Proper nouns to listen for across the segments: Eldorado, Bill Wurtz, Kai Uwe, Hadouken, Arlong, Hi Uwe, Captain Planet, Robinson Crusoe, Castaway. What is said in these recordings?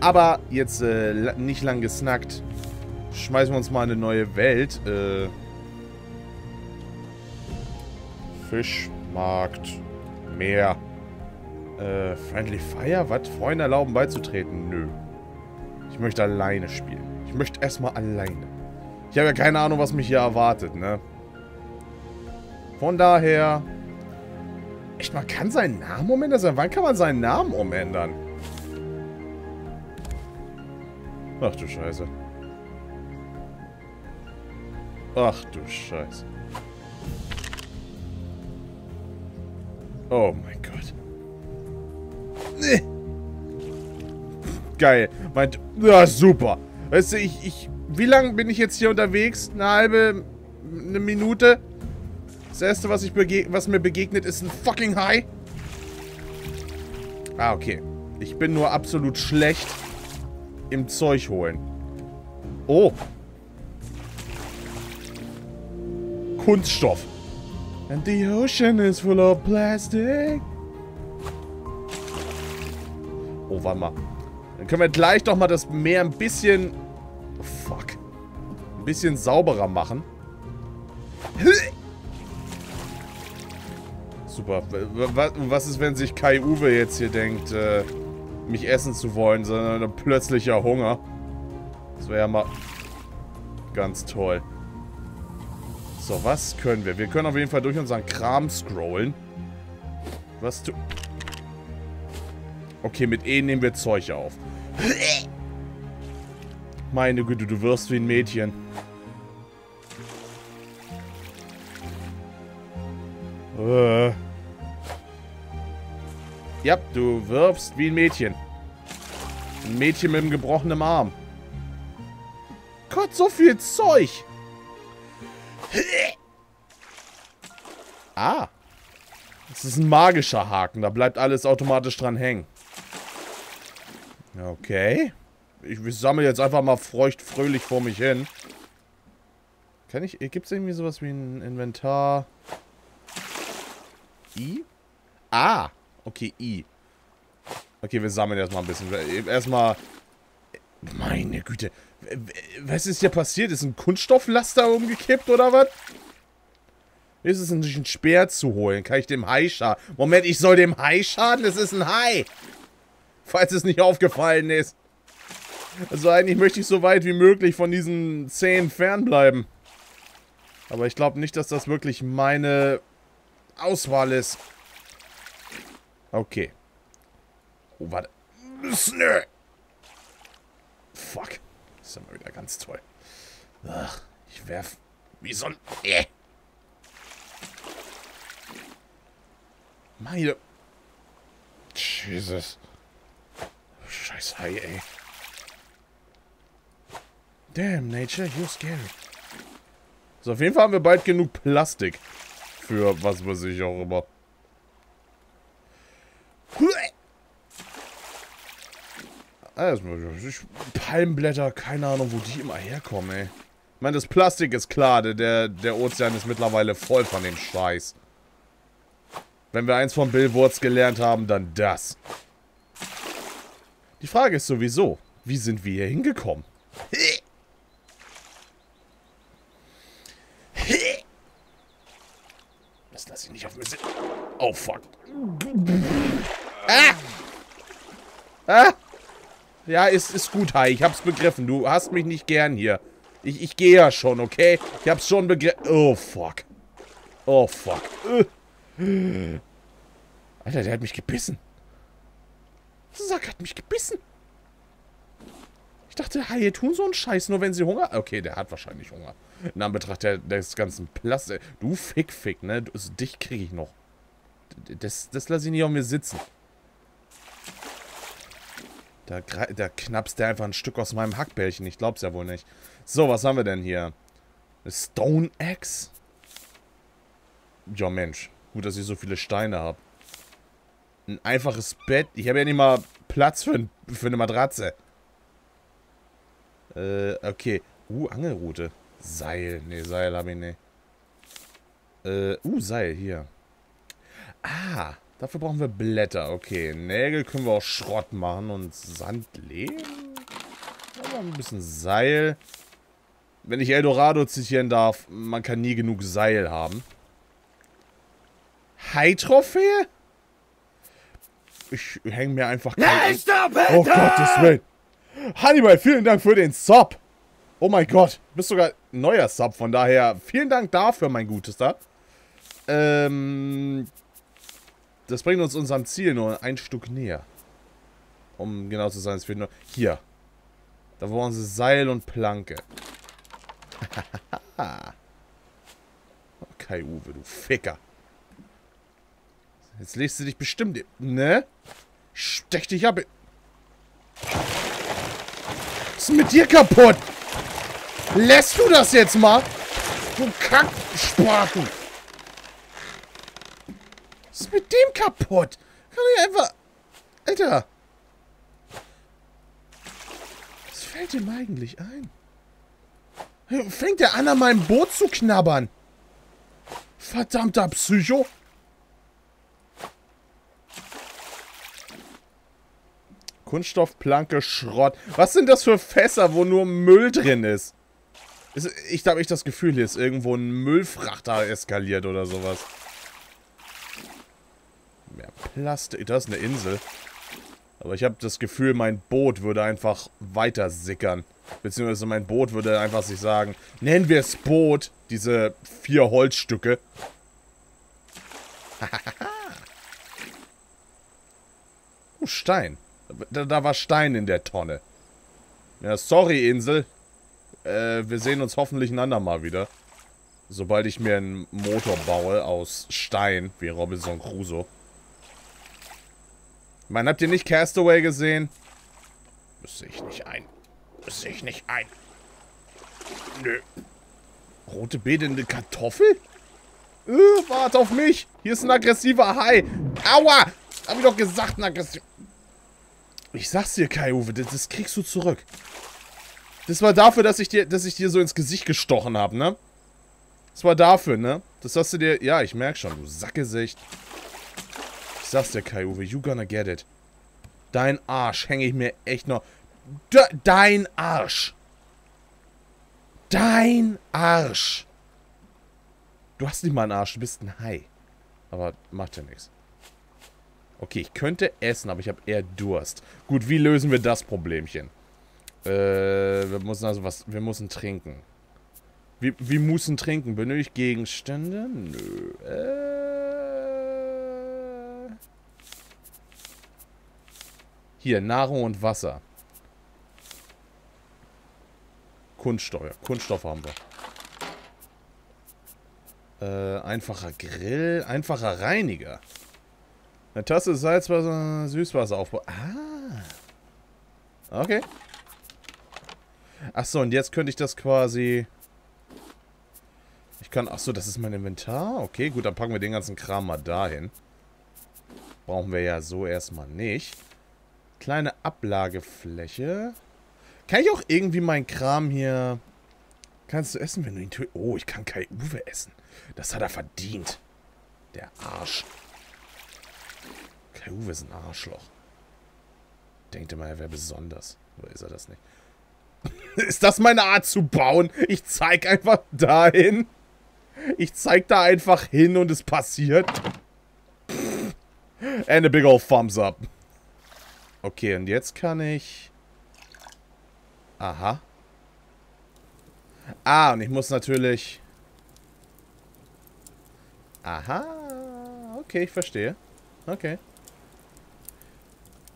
Aber jetzt nicht lang gesnackt. Schmeißen wir uns mal in eine neue Welt. Fischmarkt. Meer. Friendly Fire? Was? Freunde erlauben beizutreten? Nö. Ich möchte alleine spielen. Ich möchte erstmal alleine. Ich habe ja keine Ahnung, was mich hier erwartet, ne? Von daher... Echt, man kann seinen Namen umändern? Wann kann man seinen Namen umändern? Ach du Scheiße. Ach du Scheiße. Oh mein Gott. Nee. Geil. Meint. Ja, super. Weißt du, wie lange bin ich jetzt hier unterwegs? Eine halbe. Eine Minute? Das erste, was mir begegnet, ist ein fucking Hai. Ah, okay. Ich bin nur absolut schlecht im Zeug holen. Oh. Kunststoff. And the ocean is full of plastic. Oh, warte mal. Dann können wir gleich doch mal das Meer ein bisschen... Oh, fuck. Ein bisschen sauberer machen. Super. Was ist, wenn sich Kai Uwe jetzt hier denkt, mich essen zu wollen, sondern plötzlicher Hunger? Das wäre ja mal... ganz toll. So, was können wir? Wir können auf jeden Fall durch unseren Kram scrollen. Was du... Okay, mit E nehmen wir Zeug auf. Meine Güte, du wirst wie ein Mädchen. Ja, du wirfst wie ein Mädchen. Ein Mädchen mit einem gebrochenen Arm. Gott, so viel Zeug. Ah. Das ist ein magischer Haken. Da bleibt alles automatisch dran hängen. Okay. Ich sammle jetzt einfach mal fröhlich vor mich hin. Kann ich... Gibt es irgendwie sowas wie ein Inventar? I? Ah! Okay, I. Okay, wir sammeln erstmal ein bisschen. Erstmal... Meine Güte. Was ist hier passiert? Ist ein Kunststofflaster umgekippt oder was? Ist es nicht ein Speer zu holen? Kann ich dem Hai schaden? Moment, ich soll dem Hai schaden? Das ist ein Hai! Falls es nicht aufgefallen ist. Also eigentlich möchte ich so weit wie möglich von diesen Zähnen fernbleiben. Aber ich glaube nicht, dass das wirklich meine Auswahl ist. Okay. Oh, warte. Snö. Fuck. Das ist ja mal wieder ganz toll. Ach, ich werf... Wie so ein... Meine... Jesus. Scheiß Hai, ey. Damn, Nature, you're scary. So, auf jeden Fall haben wir bald genug Plastik. Für was weiß ich auch immer. Palmblätter, keine Ahnung, wo die immer herkommen, ey. Ich meine, das Plastik ist klar, der Ozean ist mittlerweile voll von dem Scheiß. Wenn wir eins von Bill Wurtz gelernt haben, dann das. Die Frage ist sowieso, wie sind wir hier hingekommen? Das lasse ich nicht auf mich sitzen. Oh, fuck. Ah! Ah! Ja, ist gut, Hai. Ich hab's begriffen. Du hast mich nicht gern hier. Ich gehe ja schon, okay? Ich hab's schon begriffen. Oh, fuck. Oh, fuck. Alter, der hat mich gebissen. Sack hat mich gebissen. Ich dachte, Haie tun so einen Scheiß, nur wenn sie Hunger... Okay, der hat wahrscheinlich Hunger. In Anbetracht des ganzen Plastik... Du Fick, ne? Dich kriege ich noch. Das lasse ich nicht auf mir sitzen. Da knappst der einfach ein Stück aus meinem Hackbällchen. Ich glaub's ja wohl nicht. So, was haben wir denn hier? Stone Axe? Ja, Mensch. Gut, dass ich so viele Steine habe. Ein einfaches Bett. Ich habe ja nicht mal Platz für eine Matratze. Okay. Angelrute. Seil. Nee, Seil habe ich nicht. Seil hier. Ah. Dafür brauchen wir Blätter. Okay, Nägel können wir auch Schrott machen und Sand legen. Ein bisschen Seil. Wenn ich Eldorado zitieren darf, man kann nie genug Seil haben. Hai-Trophäe? Ich hänge mir einfach... Nein, stopp, oh Gottes Willen. Hannibal, vielen Dank für den Sub. Oh mein Gott. Du bist sogar ein neuer Sub, von daher vielen Dank dafür, mein Gutester. Das bringt uns unserem Ziel nur ein Stück näher. Um genau zu sein, es fehlt nur... Hier. Da brauchen sie Seil und Planke. Oh, Kai Uwe, du Ficker. Jetzt legst du dich bestimmt... Ne? Stech dich ab. Was ist mit dir kaputt? Lässt du das jetzt mal? Du Kackspaten. Was ist mit dem kaputt? Kann ich einfach... Alter. Was fällt ihm eigentlich ein? Fängt der an meinem Boot zu knabbern? Verdammter Psycho. Kunststoffplanke, Schrott. Was sind das für Fässer, wo nur Müll drin ist? Ich habe echt das Gefühl, hier ist irgendwo ein Müllfrachter eskaliert oder sowas. Mehr Plastik. Das ist eine Insel. Aber ich habe das Gefühl, mein Boot würde einfach weiter sickern. Beziehungsweise mein Boot würde einfach sich sagen, nennen wir es Boot, diese 4 Holzstücke. Oh, Stein. Da war Stein in der Tonne. Ja, sorry, Insel. Wir sehen uns hoffentlich ein andermal wieder. Sobald ich mir einen Motor baue aus Stein, wie Robinson Crusoe. Ich meine, habt ihr nicht Castaway gesehen? Müsste ich nicht ein. Müsste ich nicht ein. Nö. Rote betende Kartoffel? Wart auf mich. Hier ist ein aggressiver Hai. Aua! Hab ich doch gesagt, ein aggressiver... Ich sag's dir, Kai Uwe, das kriegst du zurück. Das war dafür, dass ich dir so ins Gesicht gestochen habe, ne? Das war dafür, ne? Das hast du dir... Ja, ich merk schon, du Sackgesicht. Ich sag's dir, Kai Uwe, you gonna get it. Dein Arsch hänge ich mir echt noch... Dein Arsch! Dein Arsch! Du hast nicht mal einen Arsch, du bist ein Hai. Aber macht ja nichts. Okay, ich könnte essen, aber ich habe eher Durst. Gut, wie lösen wir das Problemchen? Wir müssen trinken. Wir müssen trinken. Benötige ich Gegenstände? Nö. Hier, Nahrung und Wasser. Kunststoff, ja. Kunststoff haben wir. Einfacher Grill, einfacher Reiniger. Eine Tasse Salzwasser, Süßwasser aufbauen. Ah. Okay. Achso, und jetzt könnte ich das quasi... Ich kann... Achso, das ist mein Inventar. Okay, gut, dann packen wir den ganzen Kram mal dahin. Brauchen wir ja so erstmal nicht. Kleine Ablagefläche. Kann ich auch irgendwie meinen Kram hier... Kannst du essen, wenn du ihn... Oh, ich kann Kai Uwe essen. Das hat er verdient. Der Arsch. Kai Uwe ist ein Arschloch. Denkt immer, er wäre besonders. Oder ist er das nicht? Ist das meine Art zu bauen? Ich zeig einfach dahin. Ich zeig da einfach hin und es passiert. And a big old thumbs up. Okay, und jetzt kann ich... Aha. Ah, und ich muss natürlich... Aha. Okay, ich verstehe. Okay.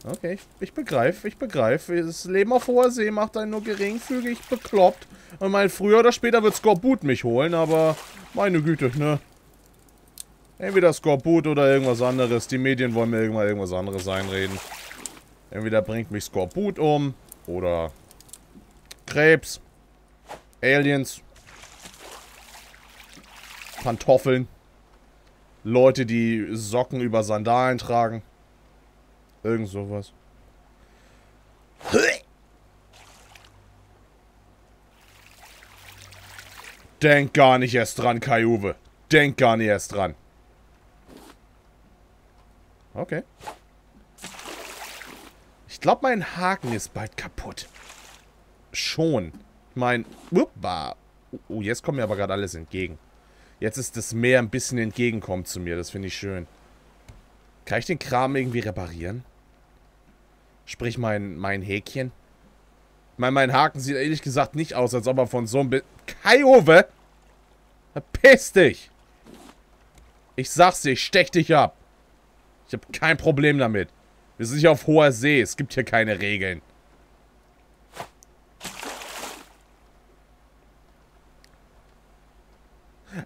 Okay, ich begreife. Das Leben auf hoher See macht einen nur geringfügig bekloppt. Und mein, früher oder später wird Skorbut mich holen, aber meine Güte, ne? Entweder Skorbut oder irgendwas anderes. Die Medien wollen mir irgendwann irgendwas anderes einreden. Entweder bringt mich Skorbut um oder Krebs, Aliens, Pantoffeln, Leute, die Socken über Sandalen tragen. Irgend sowas. Denk gar nicht erst dran, Kai Uwe. Denk gar nicht erst dran. Okay. Ich glaube, mein Haken ist bald kaputt. Schon. Mein... Uppa. Oh, jetzt kommt mir aber gerade alles entgegen. Jetzt ist das Meer ein bisschen entgegenkommt zu mir. Das finde ich schön. Kann ich den Kram irgendwie reparieren? Sprich, mein Häkchen. Mein Haken sieht ehrlich gesagt nicht aus, als ob er von so einem... Kai Uwe! Verpiss dich! Ich sag's dir, ich stech dich ab. Ich habe kein Problem damit. Wir sind hier auf hoher See. Es gibt hier keine Regeln.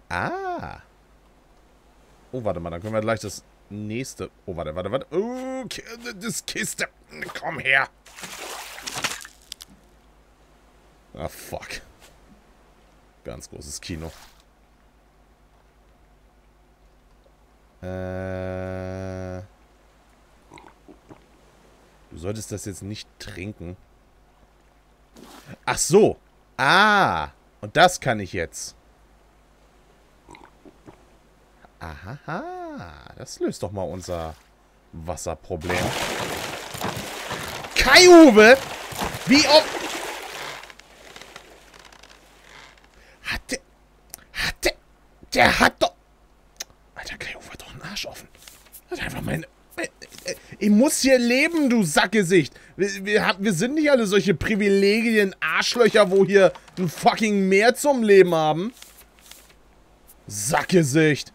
Ah. Oh, warte mal. Dann können wir gleich das nächste... Oh, warte. Oh, das Kiste. Komm her. Ah, fuck. Ganz großes Kino. Du solltest das jetzt nicht trinken. Ach so. Ah. Und das kann ich jetzt. Aha. Das löst doch mal unser Wasserproblem. Kai Uwe! Wie oft... Der hat doch... Alter, Kai Uwe hat doch einen Arsch offen. Hat einfach meine... Ich muss hier leben, du Sackgesicht. Wir sind nicht alle solche Privilegien, Arschlöcher, wo hier ein fucking Meer zum Leben haben. Sackgesicht.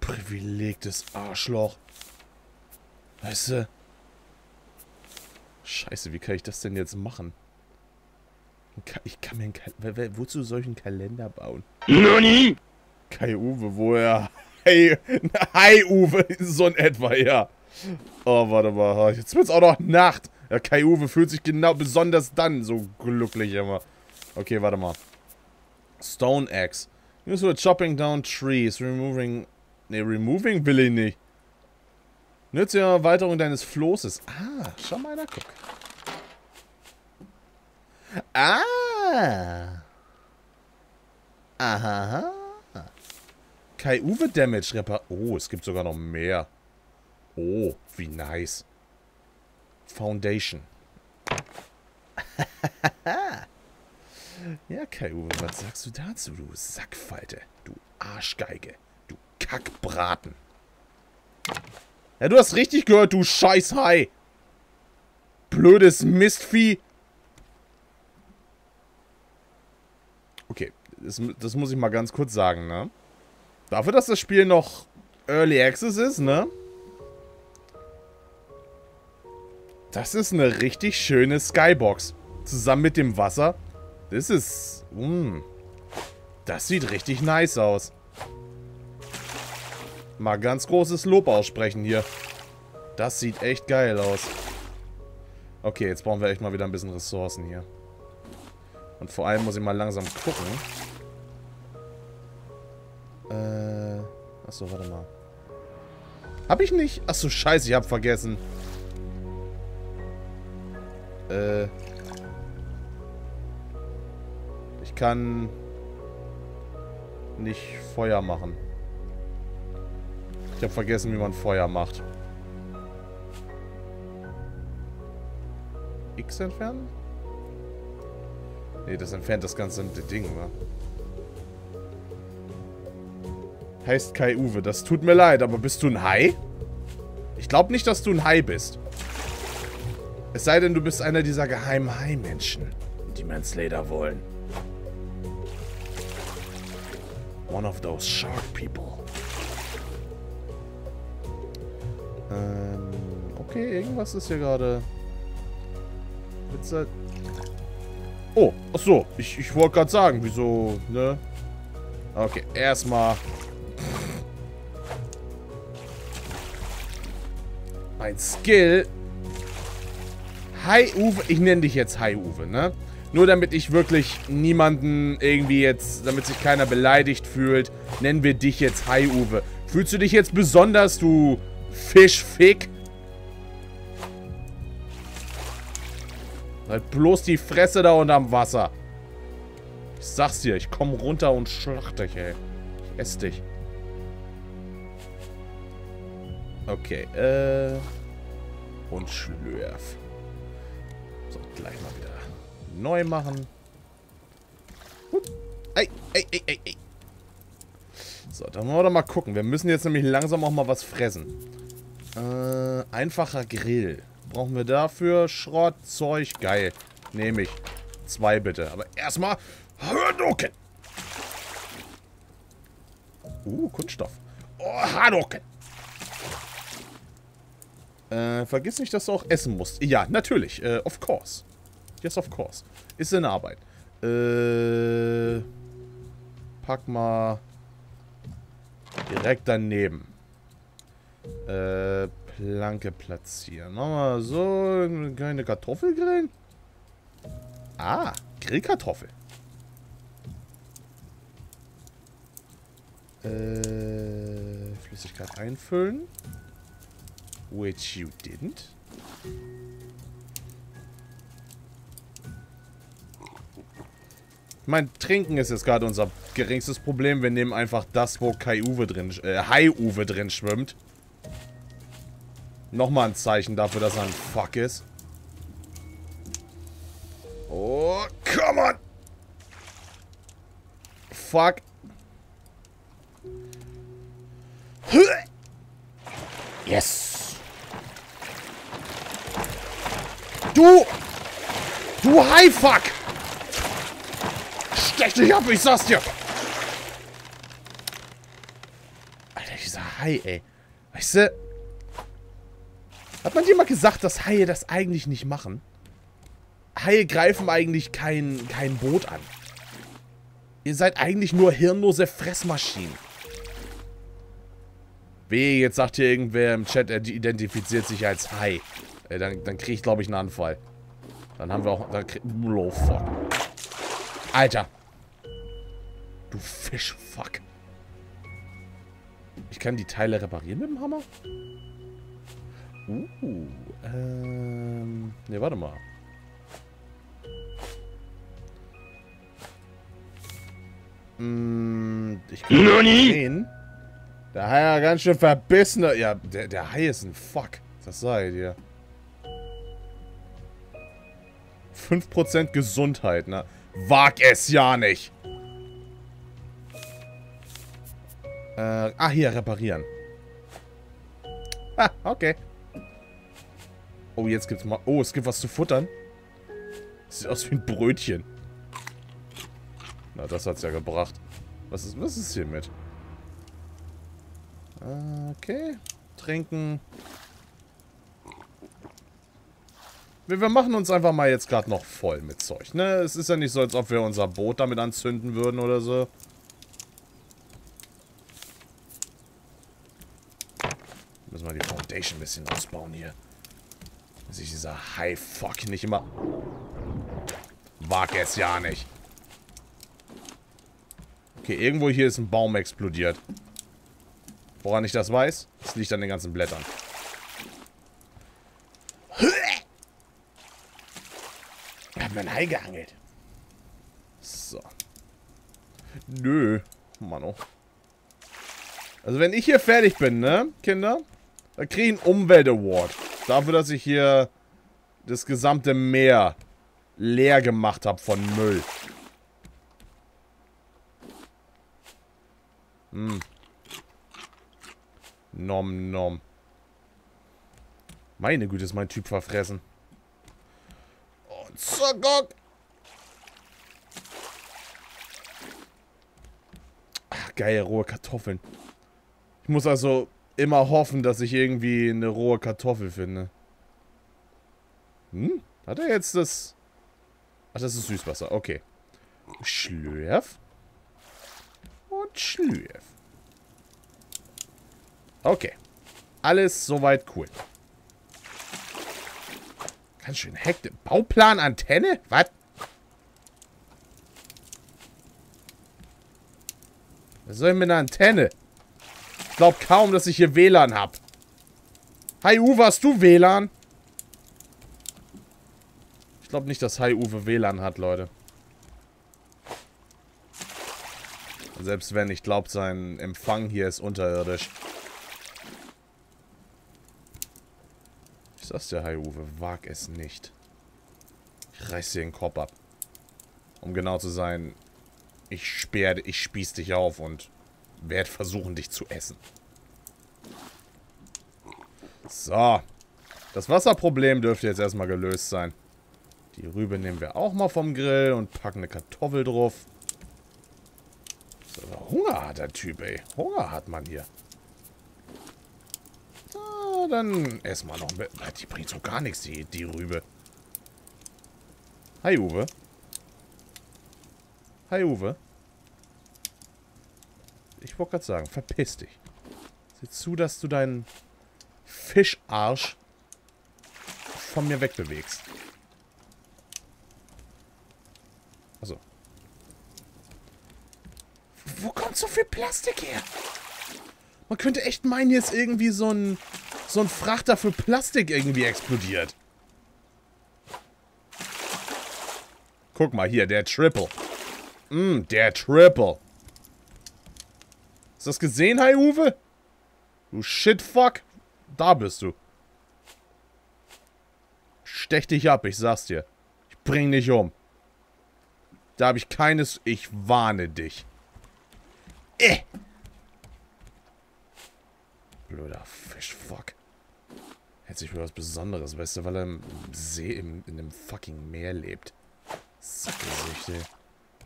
Privilegtes Arschloch. Weißt du? Scheiße, wie kann ich das denn jetzt machen? Ich kann mir einen Kalender... Wozu soll ich einen Kalender bauen? Noni! Kai Uwe, woher? Hi Uwe, so in etwa, ja. Oh, warte mal. Jetzt wird's auch noch Nacht. Ja, Kai Uwe fühlt sich genau besonders dann so glücklich immer. Okay, warte mal. Stone Axe. Use for chopping down trees. Removing... Ne, removing will ich nicht. Nütze die Erweiterung deines Floßes. Ah, schau mal da, guck. Ah. Aha. Kai Uwe Damage Repar. Oh, es gibt sogar noch mehr. Oh, wie nice. Foundation. Ja, Kai Uwe, was sagst du dazu, du Sackfalte? Du Arschgeige. Du Kackbraten. Ja, du hast richtig gehört, du Scheißhai. Blödes Mistvieh. Okay, das muss ich mal ganz kurz sagen, ne? Dafür, dass das Spiel noch Early Access ist, ne? Das ist eine richtig schöne Skybox. Zusammen mit dem Wasser. Das ist... Das sieht richtig nice aus. Mal ganz großes Lob aussprechen hier. Das sieht echt geil aus. Okay, jetzt brauchen wir echt mal wieder ein bisschen Ressourcen hier. Und vor allem muss ich mal langsam gucken. Achso, warte mal. Hab ich nicht? Achso, scheiße, ich hab vergessen. Ich kann... nicht Feuer machen. Ich hab vergessen, wie man Feuer macht. X entfernen? Ne, das entfernt das ganze Ding, oder? Heißt Kai Uwe. Das tut mir leid, aber bist du ein Hai? Ich glaube nicht, dass du ein Hai bist. Es sei denn, du bist einer dieser geheimen Hai-Menschen, die Mansleder wollen. One of those shark people. Okay, irgendwas ist hier gerade... Witze... Oh, ach so, ich wollte gerade sagen, wieso, ne? Okay, erstmal. Mein Skill. Hi Uwe, ich nenne dich jetzt Hi Uwe, ne? Nur damit ich wirklich niemanden irgendwie jetzt, damit sich keiner beleidigt fühlt, nennen wir dich jetzt Hi Uwe. Fühlst du dich jetzt besonders, du Fischfick? Halt bloß die Fresse da unterm Wasser. Ich sag's dir, ich komm runter und schlacht dich, ey. Ich ess dich. Okay, und schlürf. So, gleich mal wieder neu machen. Ey, ey, ey, ey, ey. So, dann wollen wir doch mal gucken. Wir müssen jetzt nämlich langsam auch mal was fressen. Einfacher Grill. Brauchen wir dafür Schrottzeug. Geil. Nehme ich. 2 bitte. Aber erstmal... Hadouken! Kunststoff. Oh, Hadouken! Vergiss nicht, dass du auch essen musst. Ja, natürlich. Of course. Yes, of course. Ist in Arbeit. Pack mal... direkt daneben. Planke platzieren. Machen wir so. Keine Kartoffel grillen? Ah, Grillkartoffel. Flüssigkeit einfüllen. Which you didn't. Ich meine, Trinken ist jetzt gerade unser geringstes Problem. Wir nehmen einfach das, wo Kai Uwe drin, Hai Uwe drin schwimmt. Nochmal ein Zeichen dafür, dass er ein Fuck ist. Oh, come on! Fuck. Yes! Du! Du Hai-Fuck! Stech dich ab, ich sag's dir! Alter, dieser Hai, ey. Weißt du... Hat man dir mal gesagt, dass Haie das eigentlich nicht machen? Haie greifen eigentlich kein Boot an. Ihr seid eigentlich nur hirnlose Fressmaschinen. Wehe, jetzt sagt hier irgendwer im Chat, er identifiziert sich als Hai. Dann kriege ich, glaube ich, einen Anfall. Dann haben wir auch... Oh, fuck. Alter. Du Fischfuck. Ich kann die Teile reparieren mit dem Hammer? Ne, warte mal. Ich kann sehen. Der Hai ja ganz schön verbissener. Ja, der Hai ist ein Fuck. Das sei dir. 5% Gesundheit, ne? Wag es ja nicht. Hier, reparieren. Ah, okay. Oh, jetzt gibt's mal... Oh, es gibt was zu futtern. Sieht aus wie ein Brötchen. Na, das hat's ja gebracht. Was ist hier mit? Okay. Trinken. Wir machen uns einfach mal jetzt gerade noch voll mit Zeug, ne? Es ist ja nicht so, als ob wir unser Boot damit anzünden würden oder so. Müssen wir die Foundation ein bisschen ausbauen hier. Dass ich dieser Hai-Fuck nicht immer... Wag es ja nicht. Okay, irgendwo hier ist ein Baum explodiert. Woran ich das weiß? Das liegt an den ganzen Blättern. Ich hab mir einen Hai geangelt. So. Nö. Mann, oh. Also wenn ich hier fertig bin, ne, Kinder? Da kriege ich einen Umwelt-Award. Dafür, dass ich hier das gesamte Meer leer gemacht habe von Müll. Hm. Nom nom. Meine Güte, ist mein Typ verfressen. Und zack. Ach, geil, rohe Kartoffeln. Ich muss also immer hoffen, dass ich irgendwie eine rohe Kartoffel finde. Hm? Hat er jetzt das... Ach, das ist Süßwasser. Okay. Schlürf. Und schlürf. Okay. Alles soweit cool. Ganz schön hektisch. Bauplan, Antenne? Was? Was soll ich mit einer Antenne? Ich glaube kaum, dass ich hier WLAN habe. Hi Uwe, hast du WLAN? Ich glaube nicht, dass Hi Uwe WLAN hat, Leute. Und selbst wenn, ich glaube, sein Empfang hier ist unterirdisch. Ich sag's dir, Kai Uwe, wag es nicht. Ich reiß dir den Kopf ab. Um genau zu sein, ich spieß dich auf und werde versuchen, dich zu essen. So. Das Wasserproblem dürfte jetzt erstmal gelöst sein. Die Rübe nehmen wir auch mal vom Grill und packen eine Kartoffel drauf. So, Hunger hat der Typ, ey. Hunger hat man hier. Na, dann essen wir noch ein bisschen. Die bringt so gar nichts, die Rübe. Hi, Uwe. Hi, Uwe. Ich wollte gerade sagen, verpiss dich. Sieh zu, dass du deinen Fischarsch von mir wegbewegst. Achso. Wo kommt so viel Plastik her? Man könnte echt meinen, hier ist irgendwie so ein Frachter für Plastik irgendwie explodiert. Guck mal hier, der Triple. Der Triple. Hast du das gesehen, Kai Uwe? Du Shitfuck. Da bist du. Stech dich ab, ich sag's dir. Ich bring dich um. Da habe ich keines... Ich warne dich. Blöder Fischfuck. Hält sich für was Besonderes, weißt du, weil er im See, in dem fucking Meer lebt. Sackgesüchte.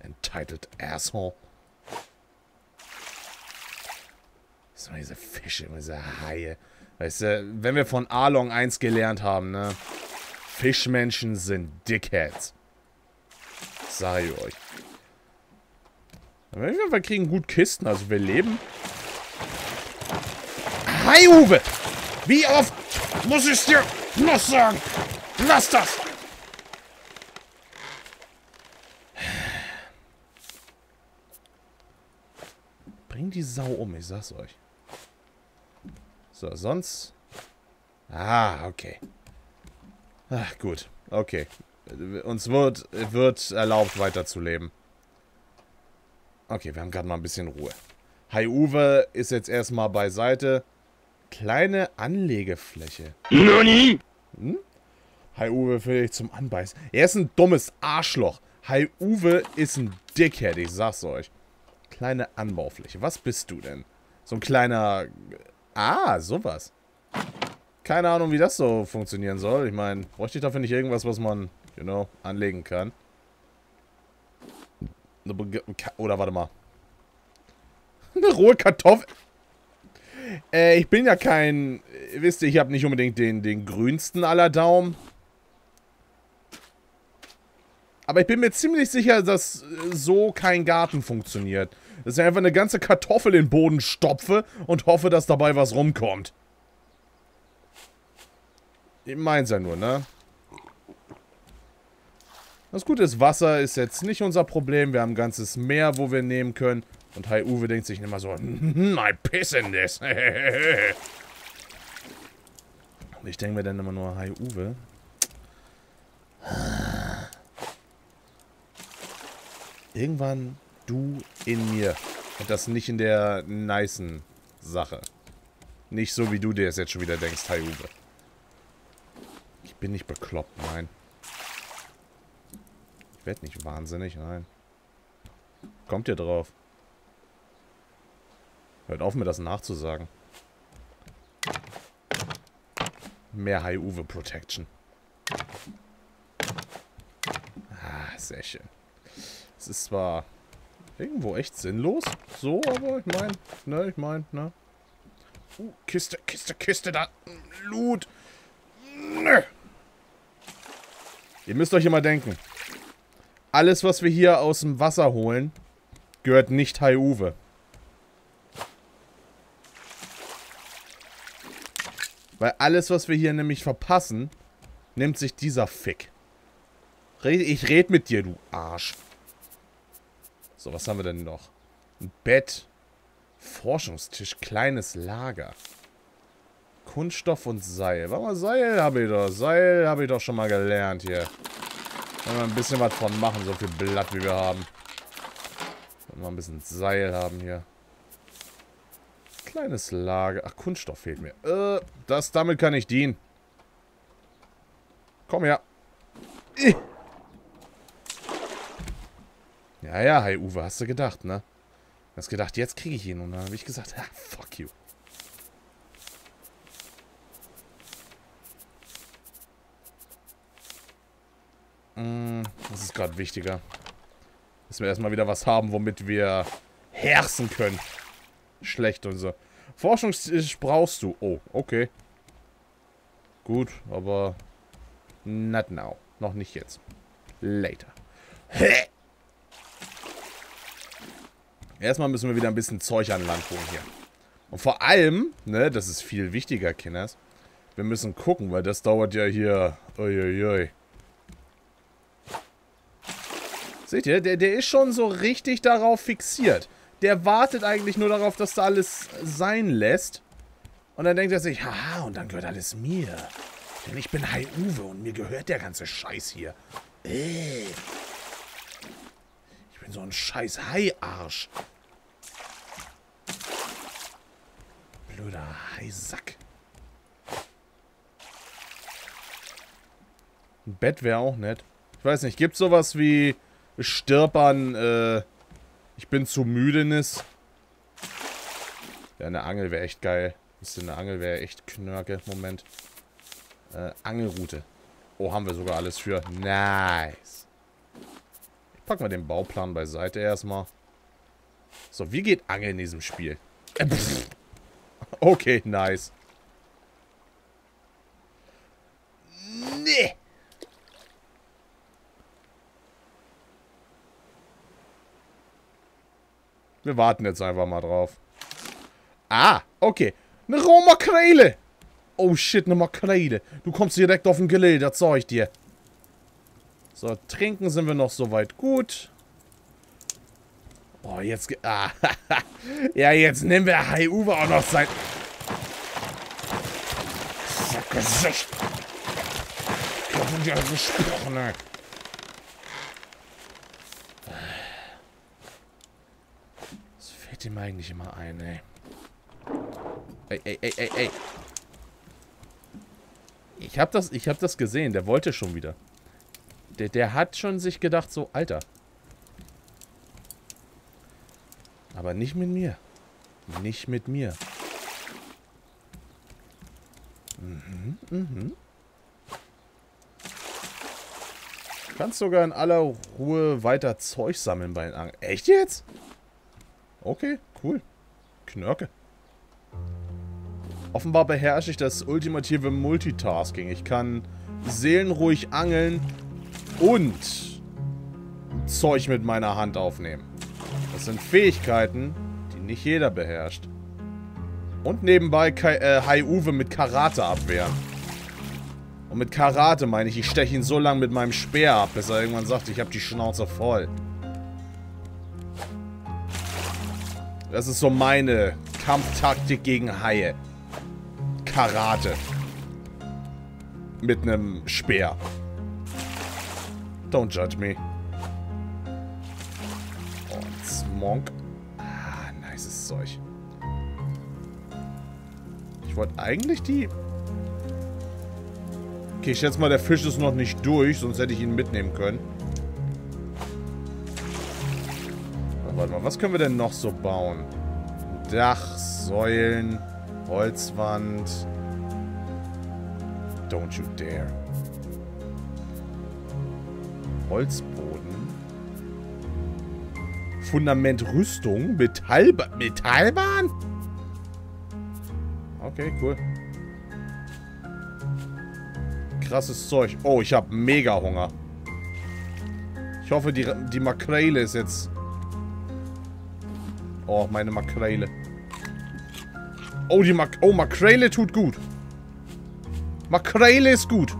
Entitled Asshole. So, diese Fische, diese Haie. Weißt du, wenn wir von Arlong 1 gelernt haben, ne? Fischmenschen sind Dickheads. Sag ich euch. Wir kriegen gut Kisten, also wir leben. Hi, Uwe! Wie oft muss ich dir noch sagen? Lass das! Bring die Sau um, ich sag's euch. So, sonst... okay. Ach, gut. Okay. Uns wird erlaubt, weiterzuleben. Okay, wir haben gerade mal ein bisschen Ruhe. Kai Uwe ist jetzt erstmal beiseite. Kleine Anlegefläche. Noni? Kai Uwe vielleicht zum Anbeißen. Er ist ein dummes Arschloch. Kai Uwe ist ein Dickhead, ich sag's euch. Kleine Anbaufläche. Was bist du denn? So ein kleiner... sowas. Keine Ahnung, wie das so funktionieren soll. Ich meine, bräuchte ich dafür nicht irgendwas, was man, anlegen kann? Oder warte mal. Eine rohe Kartoffel. Ich bin ja kein... Wisst ihr, ich habe nicht unbedingt den grünsten aller Daumen. Aber ich bin mir ziemlich sicher, dass so kein Garten funktioniert. Dass ich einfach eine ganze Kartoffel in den Boden stopfe und hoffe, dass dabei was rumkommt. Ich mein's ja nur, ne? Das Gute ist, Wasser ist jetzt nicht unser Problem. Wir haben ein ganzes Meer, wo wir nehmen können. Und Kai Uwe denkt sich immer so, I piss in this. Und ich denke mir dann immer nur, Kai Uwe. Irgendwann du in mir. Und das nicht in der nicen Sache. Nicht so, wie du dir das jetzt schon wieder denkst, Kai Uwe. Ich bin nicht bekloppt, nein. Ich werde nicht wahnsinnig, nein. Kommt ihr drauf? Hört auf, mir das nachzusagen. Mehr Kai Uwe Protection. Sehr schön. Es ist zwar irgendwo echt sinnlos, so, aber ich meine, ne? Kiste, Kiste, da. Loot. Nö. Ihr müsst euch immer denken, alles, was wir hier aus dem Wasser holen, gehört nicht Kai Uwe. Weil alles, was wir hier nämlich verpassen, nimmt sich dieser Fick. Ich red mit dir, du Arsch. So, was haben wir denn noch? Ein Bett, Forschungstisch, kleines Lager. Kunststoff und Seil. Warte mal, Seil habe ich doch. Seil habe ich doch schon mal gelernt hier. Können wir ein bisschen was von machen, so viel Blatt wie wir haben. Wenn wir ein bisschen Seil haben hier. Kleines Lager. Ach, Kunststoff fehlt mir. Damit kann ich dienen. Komm her. Ja, ja, Hi Uwe, hast du gedacht, ne? Hast gedacht, jetzt kriege ich ihn. Und dann habe ich gesagt, ah, fuck you. Das ist gerade wichtiger. Dass wir erstmal wieder was haben, womit wir herrschen können. Schlecht und so. Forschungstisch brauchst du. Oh, okay. Gut, aber not now. Noch nicht jetzt. Later. Erstmal müssen wir wieder ein bisschen Zeug an Land holen hier. Und vor allem, ne, das ist viel wichtiger, Kinders. Wir müssen gucken, weil das dauert ja hier. Uiuiui. Seht ihr, der ist schon so richtig darauf fixiert. Der wartet eigentlich nur darauf, dass da alles sein lässt. Und dann denkt er sich, haha, und dann gehört alles mir. Denn ich bin Kai Uwe und mir gehört der ganze Scheiß hier. Ich bin so ein scheiß Hai-Arsch. Blöder Hai-Sack. Ein Bett wäre auch nett. Ich weiß nicht, gibt's sowas wie Stirb an, ich bin zu müdenis. Ja, eine Angel wäre echt geil. Eine Angel wäre echt knörke. Moment. Angelrute. Oh, haben wir sogar alles für. Nice. Ich pack mal den Bauplan beiseite erstmal. So, wie geht Angeln in diesem Spiel? Okay, nice. Nee. Wir warten jetzt einfach mal drauf. Ah, okay. Eine rohe Makrele. Oh shit, eine Makrele. Du kommst direkt auf den Grill, das sag ich dir. So, trinken sind wir noch soweit gut. Oh, jetzt... Ah, ja, jetzt nehmen wir Kai Uwe auch noch sein... Gesicht. Ich hab dir gesprochen, ey. Dem eigentlich immer ein, ey. Ey. Ich hab das gesehen. Der wollte schon wieder. Der hat schon sich gedacht, so, Alter. Aber nicht mit mir. Nicht mit mir. Mhm, mhm. Du kannst sogar in aller Ruhe weiter Zeug sammeln bei den Angeln. Echt jetzt? Okay, cool. Knörke. Offenbar beherrsche ich das ultimative Multitasking. Ich kann seelenruhig angeln und Zeug mit meiner Hand aufnehmen. Das sind Fähigkeiten, die nicht jeder beherrscht. Und nebenbei Kai Uwe mit Karate abwehren. Und mit Karate meine ich steche ihn so lange mit meinem Speer ab, bis er irgendwann sagt, ich habe die Schnauze voll. Das ist so meine Kampftaktik gegen Haie. Karate. Mit einem Speer. Don't judge me. Und Smonk. Ah, nices Zeug. Ich wollte eigentlich die... Okay, ich schätze mal, der Fisch ist noch nicht durch, sonst hätte ich ihn mitnehmen können. Warte mal, was können wir denn noch so bauen? Dach, Säulen, Holzwand. Don't you dare. Holzboden. Fundament, Rüstung, Metallbahn? Okay, cool. Krasses Zeug. Oh, ich habe mega Hunger. Ich hoffe, die Makrele ist jetzt... Oh, meine Makrele. Oh, Makrele tut gut. Makrele ist gut.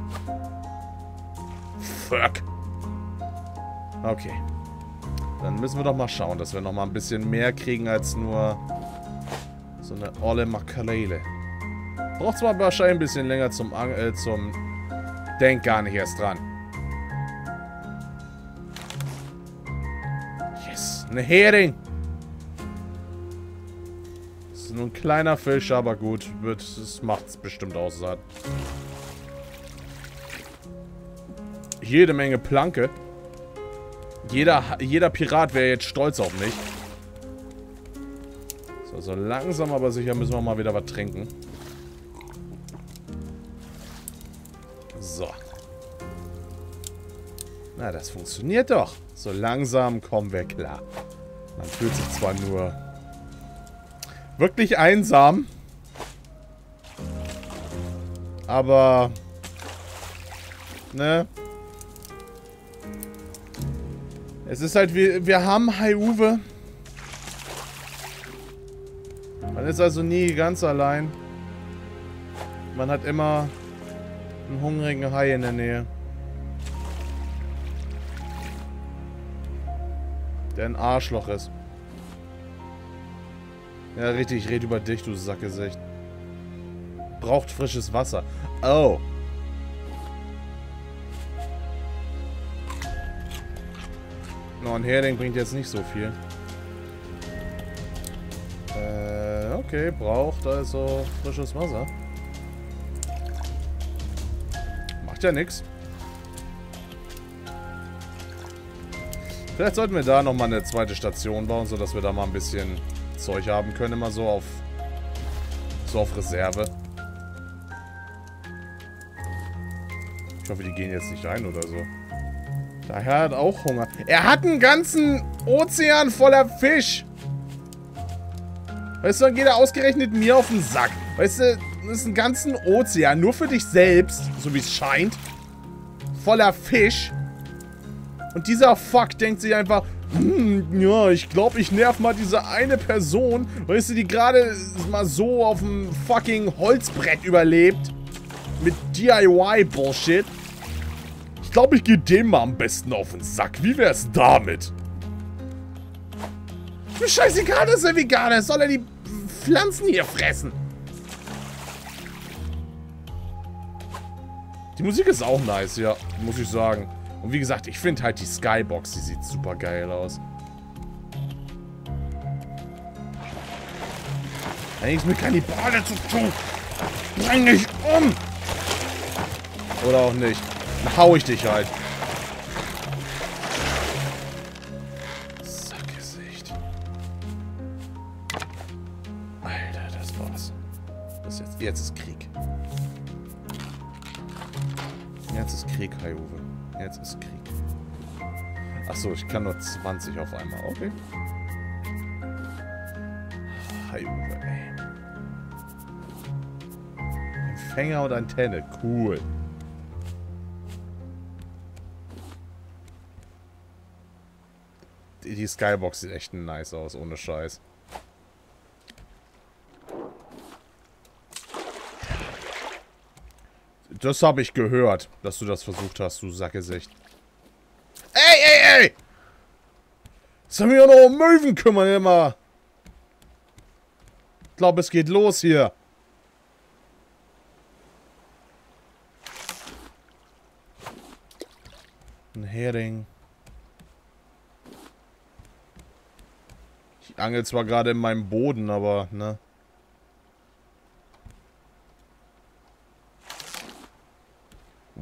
Fuck. Okay. Dann müssen wir doch mal schauen, dass wir noch mal ein bisschen mehr kriegen als nur so eine olle Makrele. Braucht zwar wahrscheinlich ein bisschen länger zum Angeln, zum... Denk gar nicht erst dran. Yes, eine Hering. Nur ein kleiner Fisch, aber gut, es macht's bestimmt aus. jede Menge Planke. Jeder Pirat wäre jetzt stolz auf mich. So, so langsam aber sicher müssen wir mal wieder was trinken. So. Na, das funktioniert doch. So langsam kommen wir klar. Man fühlt sich zwar nur wirklich einsam, aber ne? Es ist halt, wir haben Kai Uwe. Man ist also nie ganz allein. Man hat immer einen hungrigen Hai in der Nähe. Der ein Arschloch ist. Ja, richtig, ich rede über dich, du Sackgesicht. Braucht frisches Wasser. Oh. Noch ein Hering bringt jetzt nicht so viel. Okay, braucht also frisches Wasser. Macht ja nichts. Vielleicht sollten wir da nochmal eine zweite Station bauen, sodass wir da mal ein bisschen Zeug haben können. Immer so auf Reserve. Ich hoffe, die gehen jetzt nicht rein oder so. Der Herr hat auch Hunger. Er hat einen ganzen Ozean voller Fisch. Weißt du, dann geht er ausgerechnet mir auf den Sack. Weißt du, das ist ein ganzen Ozean, nur für dich selbst, so wie es scheint, voller Fisch. Und dieser Fuck denkt sich einfach, ja, ich glaube, ich nerv mal diese eine Person, weißt du, die gerade mal so auf dem fucking Holzbrett überlebt. Mit DIY-Bullshit. Ich glaube, ich gehe dem mal am besten auf den Sack. Wie wär's damit? Mir scheißegal, dass er Veganer ist. Soll er die Pflanzen hier fressen? Die Musik ist auch nice, ja, muss ich sagen. Und wie gesagt, ich finde halt die Skybox, die sieht super geil aus. Hat nichts mit Kannibale zu tun. Bring dich um! Oder auch nicht. Dann hau ich dich halt. Sackgesicht. Alter, das war's. Das jetzt ist Krieg. Jetzt ist Krieg, Kai Uwe. Jetzt ist Krieg. Achso, ich kann nur 20 auf einmal. Okay. Hi, Uwe, ey. Empfänger und Antenne. Cool. Die Skybox sieht echt nice aus, ohne Scheiß. Das habe ich gehört, dass du das versucht hast, du Sackgesicht. Ey, ey, ey! Sollen wir noch um Möwen kümmern immer? Ich glaube, es geht los hier. Ein Hering. Ich angel zwar gerade in meinem Boden, aber, ne?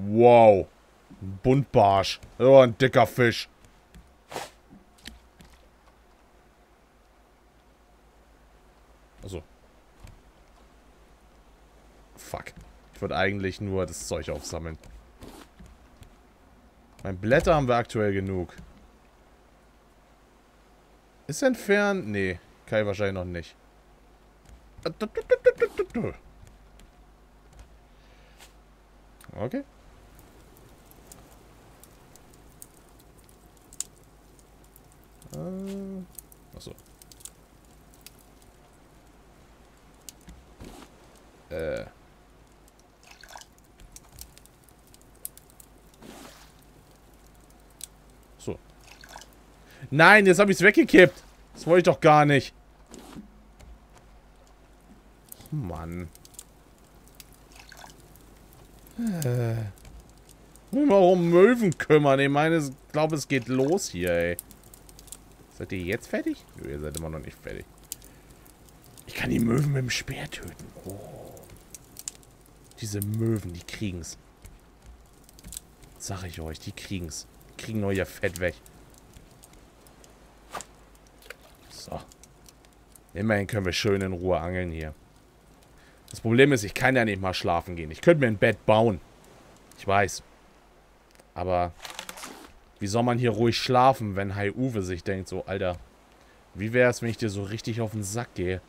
Wow. Ein Buntbarsch. Oh, ein dicker Fisch. Achso. Fuck. Ich würde eigentlich nur das Zeug aufsammeln. Mein Blätter haben wir aktuell genug. Ist entfernt? Nee. Kai wahrscheinlich noch nicht. Okay. Achso. So. Nein, jetzt habe ich es weggekippt. Das wollte ich doch gar nicht. Oh Mann. Immer um Möwen kümmern. Ich meine, ich glaube, es geht los hier, ey. Seid ihr jetzt fertig? Nö, ihr seid immer noch nicht fertig. Ich kann die Möwen mit dem Speer töten. Oh. Diese Möwen, die kriegen's. Sag ich euch, die kriegen's. Die kriegen nur ihr Fett weg. So. Immerhin können wir schön in Ruhe angeln hier. Das Problem ist, ich kann ja nicht mal schlafen gehen. Ich könnte mir ein Bett bauen. Ich weiß. Aber wie soll man hier ruhig schlafen, wenn Kai Uwe sich denkt, so, Alter, wie wäre es, wenn ich dir so richtig auf den Sack gehe?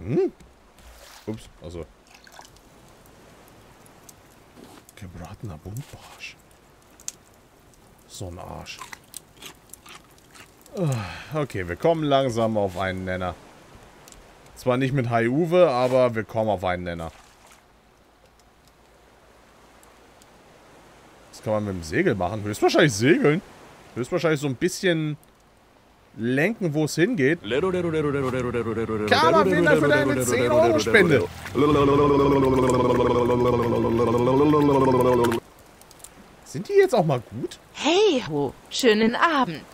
Hm? Ups, also. Gebratener Buntbarsch. So ein Arsch. Okay, wir kommen langsam auf einen Nenner. Zwar nicht mit Kai Uwe, aber wir kommen auf einen Nenner. Was kann man mit dem Segel machen? Höchstwahrscheinlich segeln. Höchstwahrscheinlich so ein bisschen lenken, wo es hingeht. Karma, vielen Dank für deine 10-Euro-Spende. Sind die jetzt auch mal gut? Hey, ho, schönen Abend.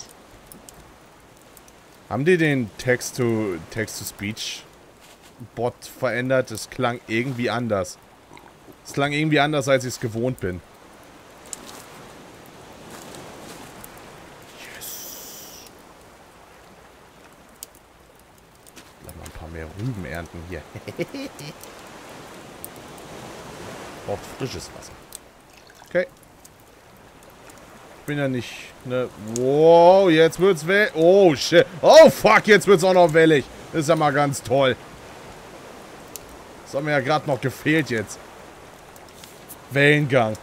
Haben die den Text-to-Speech-Bot verändert? Das klang irgendwie anders. Es klang irgendwie anders, als ich es gewohnt bin. Yes. Lass mal ein paar mehr Rüben ernten hier. Braucht frisches Wasser. Okay. Ich bin ja nicht, ne? Wow, jetzt wird's wellig. Oh, shit. Oh, fuck, jetzt wird's auch noch wellig. Ist ja mal ganz toll. Das hat mir ja gerade noch gefehlt jetzt. Wellengang.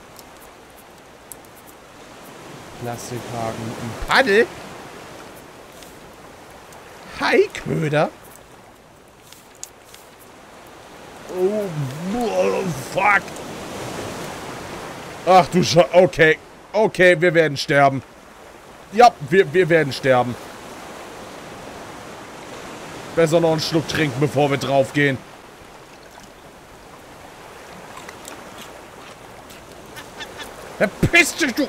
Plastikhaken mit einem Paddel. Haiköder. Oh, fuck. Ach du Scheiße. Okay. Okay, wir werden sterben. Ja, wir werden sterben. Besser noch einen Schluck trinken, bevor wir draufgehen. Verpiss dich, du!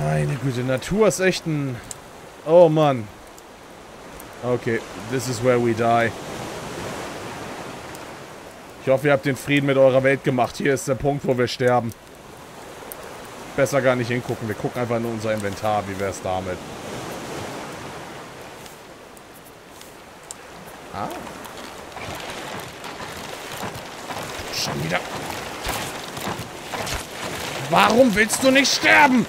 Meine Güte, Natur ist echt ein... Oh, Mann. Okay, this is where we die. Ich hoffe, ihr habt den Frieden mit eurer Welt gemacht. Hier ist der Punkt, wo wir sterben. Besser gar nicht hingucken. Wir gucken einfach in unser Inventar. Wie wär's damit? Ah. Schon wieder. Warum willst du nicht sterben?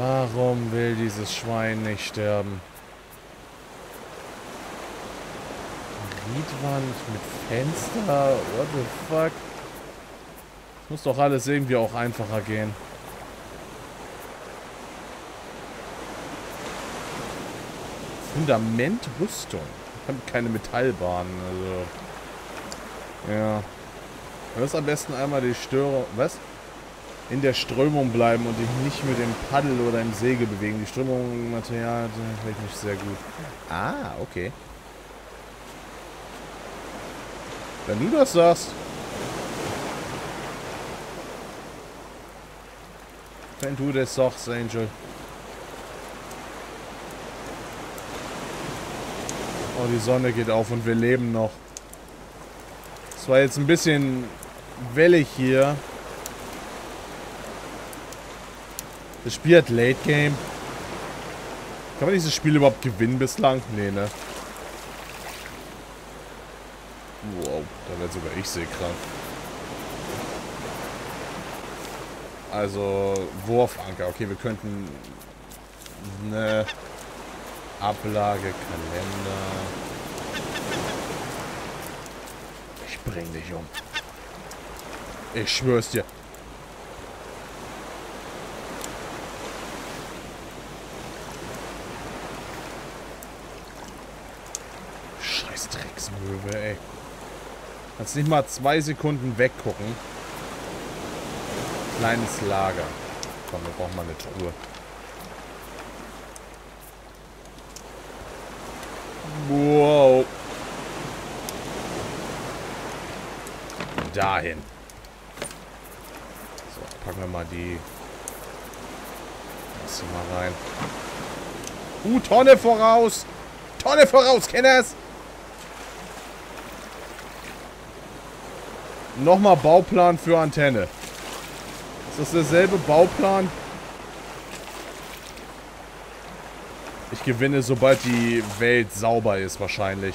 Warum will dieses Schwein nicht sterben? Riedwand mit Fenster? What the fuck? Das muss doch alles irgendwie auch einfacher gehen. Fundamentrüstung. Ich habe keine Metallbahnen, also... Ja. Du wirst am besten einmal die Störung... Was? In der Strömung bleiben und dich nicht mit dem Paddel oder dem Segel bewegen. Die Strömung, Material, vielleicht nicht sehr gut. Ah, okay. Wenn du das sagst. Wenn du das sagst, Angel. Oh, die Sonne geht auf und wir leben noch. Es war jetzt ein bisschen wellig hier. Das Spiel hat Late Game. Kann man dieses Spiel überhaupt gewinnen bislang? Nee, ne? Wow, da werde sogar ich seekrank. Also, Wurfanker. Okay, wir könnten... Ne... Ablage, Kalender... Ich bring dich um. Ich schwör's dir. Möwe, ey. Kannst nicht mal 2 Sekunden weggucken. Kleines Lager. Komm, wir brauchen mal eine Truhe. Wow. dahin. So, packen wir mal die... Das hier mal rein. Tonne voraus! Tonne voraus, Kenners! Nochmal Bauplan für Antenne. Ist das derselbe Bauplan? Ich gewinne, sobald die Welt sauber ist, wahrscheinlich.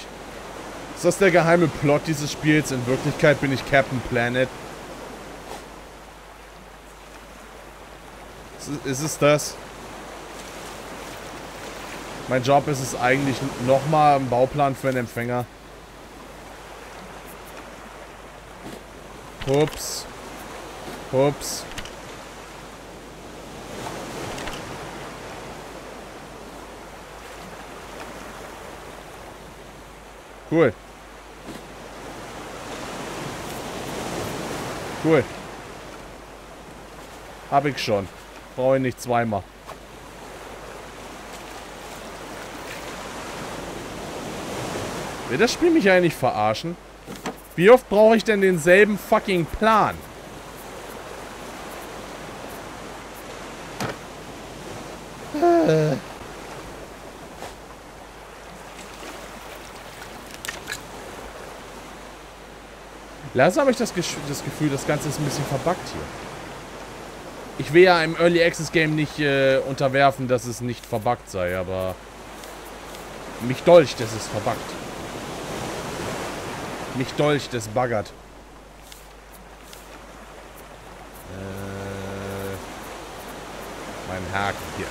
Ist das der geheime Plot dieses Spiels? In Wirklichkeit bin ich Captain Planet. Ist es das? Mein Job ist es eigentlich, nochmal einen Bauplan für einen Empfänger. Ups. Ups. Cool. Cool. Hab ich schon. Brauche ich nicht zweimal. Will das Spiel mich eigentlich verarschen? Wie oft brauche ich denn denselben fucking Plan? Langsam habe ich das Gefühl, das Ganze ist ein bisschen verbuggt hier. Ich will ja einem Early Access Game nicht unterwerfen, dass es nicht verbuggt sei, aber... Mich dolcht, dass es verbuggt. Mich dolch, das baggert. Mein Haken hier.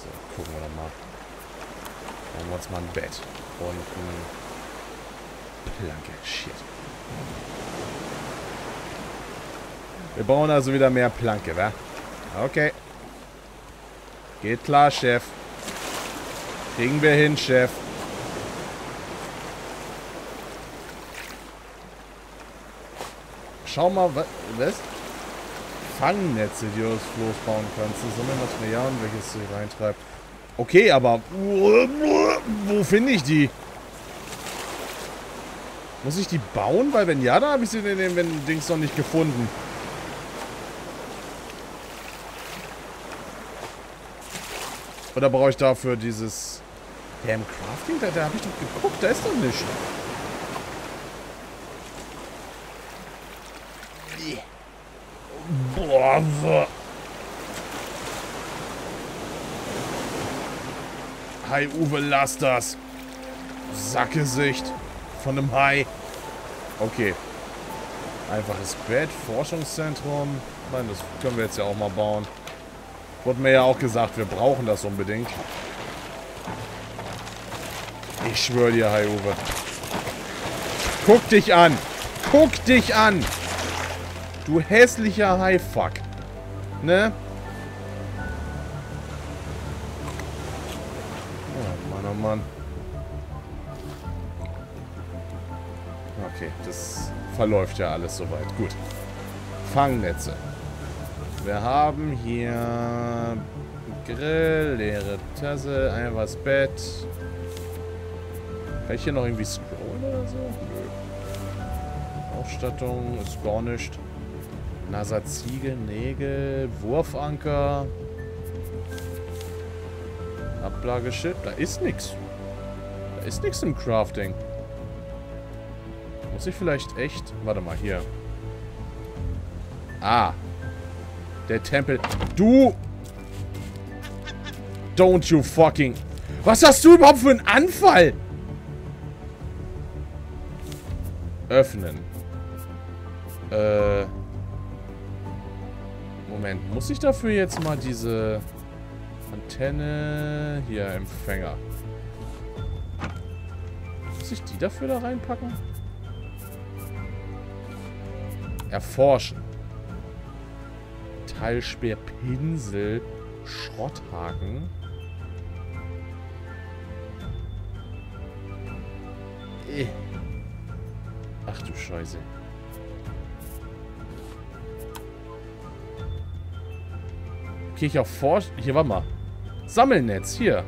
So, gucken wir doch mal. Machen wir uns mal ein Bett. Und eine Planke. Shit. Wir brauchen also wieder mehr Planke, wa? Okay. Geht klar, Chef. Kriegen wir hin, Chef. Schau mal, was? Fangnetze, die du aus Floß bauen kannst. Das sind immer das Milliarden, welches du hier reintreibt. Okay, aber... Wo finde ich die? Muss ich die bauen? Weil wenn ja, da habe ich sie in den Dings noch nicht gefunden. Oder brauche ich dafür dieses... Ja, im Crafting? Da habe ich doch geguckt. Da ist doch nichts. Boah, Hai Uwe, lass das. Sackgesicht von einem Hai. Okay. Einfaches Bett, Forschungszentrum. Nein, das können wir jetzt ja auch mal bauen. Wurde mir ja auch gesagt, wir brauchen das unbedingt. Ich schwöre dir, Hai Uwe. Guck dich an. Guck dich an. Du hässlicher Haifuck. Ne? Oh Mann, oh Mann. Okay, das verläuft ja alles soweit. Gut. Fangnetze. Wir haben hier... Grill, leere Tasse, einfach das Bett. Kann ich hier noch irgendwie scrollen oder so? Nö. Ausstattung ist gar nicht. Nasa-Ziegel, Nägel, Wurfanker. Ablageschild. Da ist nichts. Da ist nichts im Crafting. Muss ich vielleicht echt... Warte mal, hier. Ah. Der Tempel. Du! Don't you fucking... Was hast du überhaupt für einen Anfall? Öffnen. Moment, muss ich dafür jetzt mal diese Antenne hier Empfänger? Muss ich die dafür da reinpacken? Erforschen. Teilspeer, Pinsel, Schrotthaken. Ach du Scheiße. Okay, ich auch forsch... Hier, warte mal. Sammelnetz, hier.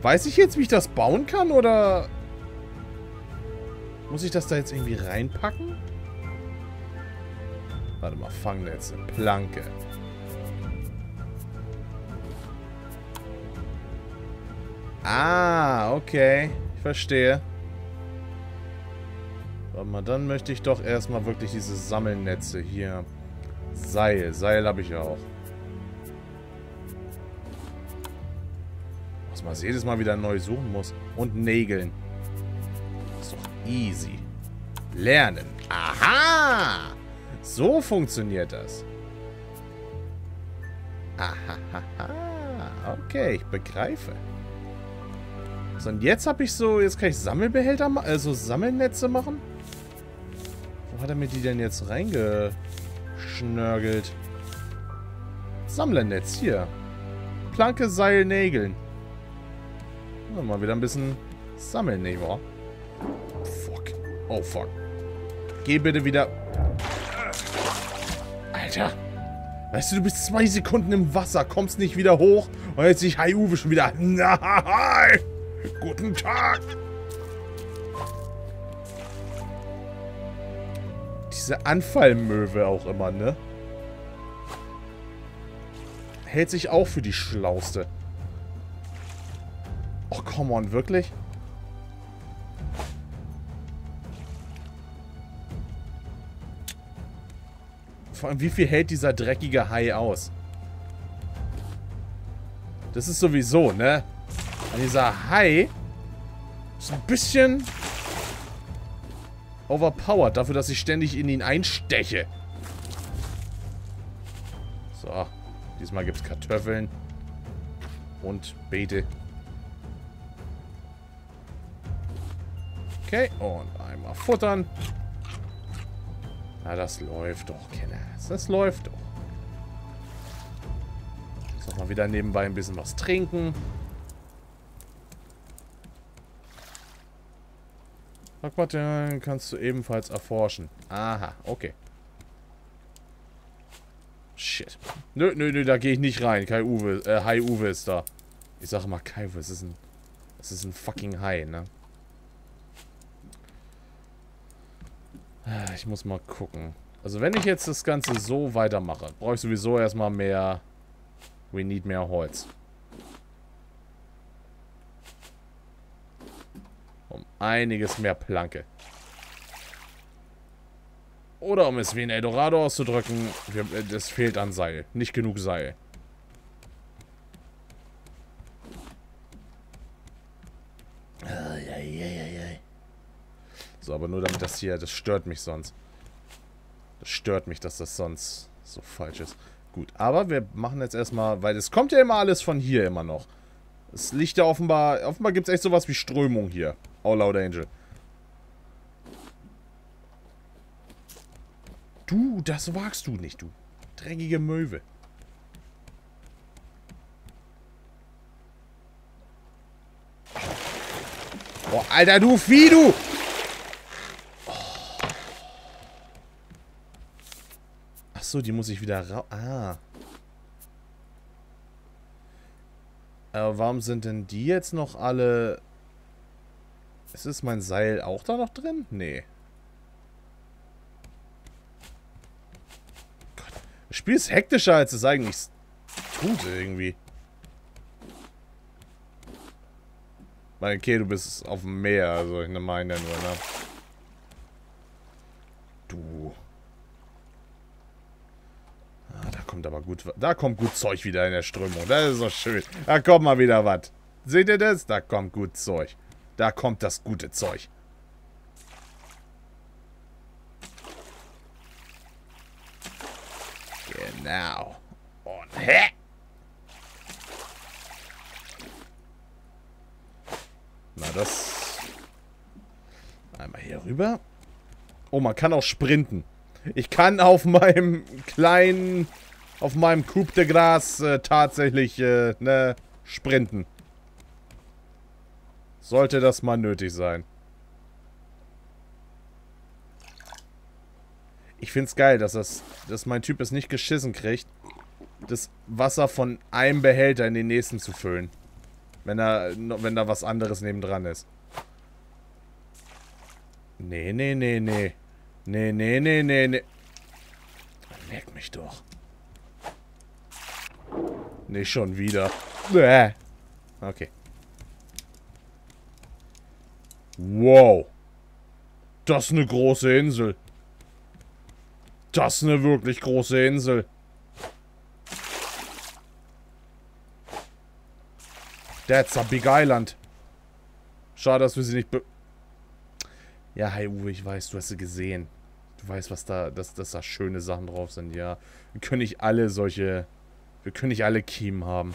Weiß ich jetzt, wie ich das bauen kann, oder Muss ich das da jetzt irgendwie reinpacken? Warte mal, Fangnetze, Planke. Ah, okay. Ich verstehe. Warte mal, dann möchte ich doch erstmal wirklich diese Sammelnetze hier. Seil. Seil habe ich ja auch. Was man jedes Mal wieder neu suchen muss. Und Nägeln. Das ist doch easy. Lernen. Aha! So funktioniert das. Aha. Okay, ich begreife. So, und jetzt habe ich so... Jetzt kann ich Sammelbehälter machen. Also Sammelnetze machen. Wo hat er mir die denn jetzt reingeschnörgelt? Sammlernetz, hier. Planke, Seil, Nägeln. Mal wieder ein bisschen sammeln, ne? Fuck. Oh, fuck. Geh bitte wieder... Alter. Weißt du, du bist 2 Sekunden im Wasser, kommst nicht wieder hoch und jetzt ist Kai Uwe schon wieder... Nein! Guten Tag! Diese Anfallmöwe auch immer, ne? Hält sich auch für die Schlauste. Oh, come on, wirklich? Vor allem, wie viel hält dieser dreckige Hai aus? Das ist sowieso, ne? Und dieser Hai ist ein bisschen overpowered dafür, dass ich ständig in ihn einsteche. So, diesmal gibt es Kartoffeln und Beete. Okay, und einmal futtern. Na, das läuft doch, Kenner. Das läuft doch. Jetzt nochmal wieder nebenbei ein bisschen was trinken. Aquaten kannst du ebenfalls erforschen. Aha, okay. Shit. Nö, da gehe ich nicht rein. Kai Uwe, Hai Uwe ist da. Ich sage mal, Kai Uwe, es ist ein fucking Hai, ne? Ich muss mal gucken. Also wenn ich jetzt das Ganze so weitermache, brauche ich sowieso erstmal mehr... We need mehr Holz. Um einiges mehr Planke. Oder um es wie in Eldorado auszudrücken, es fehlt an Seil. Nicht genug Seil. So, aber nur damit das hier, das stört mich sonst. Das stört mich, dass das sonst so falsch ist. Gut, aber wir machen jetzt erstmal, weil es kommt ja immer alles von hier immer noch. Es liegt ja offenbar gibt es echt sowas wie Strömung hier. Oh, Loud Angel. Du, das wagst du nicht, du dreckige Möwe. Oh, Alter, du Vieh, du! So, die muss ich wieder raus. Ah. Aber warum sind denn die jetzt noch alle... Ist mein Seil auch da noch drin? Nee. Gott. Das Spiel ist hektischer, als es eigentlich tut irgendwie. Weil, okay, du bist auf dem Meer. Also ich meine ja nur, ne? Du... Aber gut, da kommt gut Zeug wieder in der Strömung. Das ist doch schön. Da kommt mal wieder was. Seht ihr das? Da kommt gut Zeug. Da kommt das gute Zeug. Genau. Und hä? Na, das... Einmal hier rüber. Oh, man kann auch sprinten. Ich kann auf meinem kleinen... Auf meinem Coup de Gras tatsächlich ne, sprinten. Sollte das mal nötig sein. Ich find's geil, dass mein Typ es nicht geschissen kriegt, das Wasser von einem Behälter in den nächsten zu füllen. Wenn da was anderes nebendran ist. Nee, nee, nee, nee. Nee, nee, nee, nee, nee. Leck mich doch. Nicht schon wieder. Bäh. Okay. Wow. Das ist eine große Insel. Das ist eine wirklich große Insel. That's a big island. Schade, dass wir sie nicht be... Ja, hi Uwe, ich weiß, du hast sie gesehen. Du weißt, was da, dass da schöne Sachen drauf sind, ja. Wir können nicht alle solche... Wir können nicht alle Kiemen haben.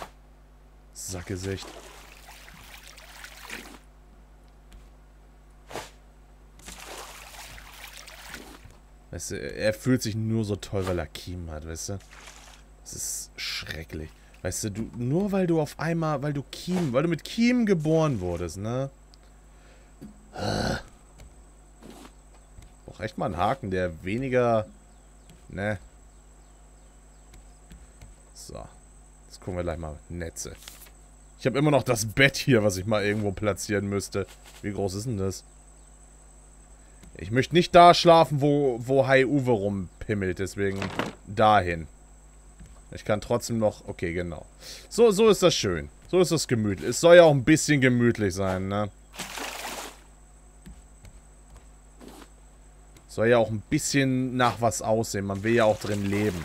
Sackgesicht. Weißt du, er fühlt sich nur so toll, weil er Kiemen hat, weißt du? Das ist schrecklich. Weißt du, nur weil du auf einmal, weil du mit Kiemen geboren wurdest, ne? Brauch echt mal einen Haken, der weniger, ne? So, jetzt gucken wir gleich mal Netze. Ich habe immer noch das Bett hier, was ich mal irgendwo platzieren müsste. Wie groß ist denn das? Ich möchte nicht da schlafen, wo Hai Uwe rumpimmelt, deswegen dahin. Ich kann trotzdem noch... Okay, genau. So ist das schön. So ist das gemütlich. Es soll ja auch ein bisschen gemütlich sein, ne? Soll ja auch ein bisschen nach was aussehen. Man will ja auch drin leben.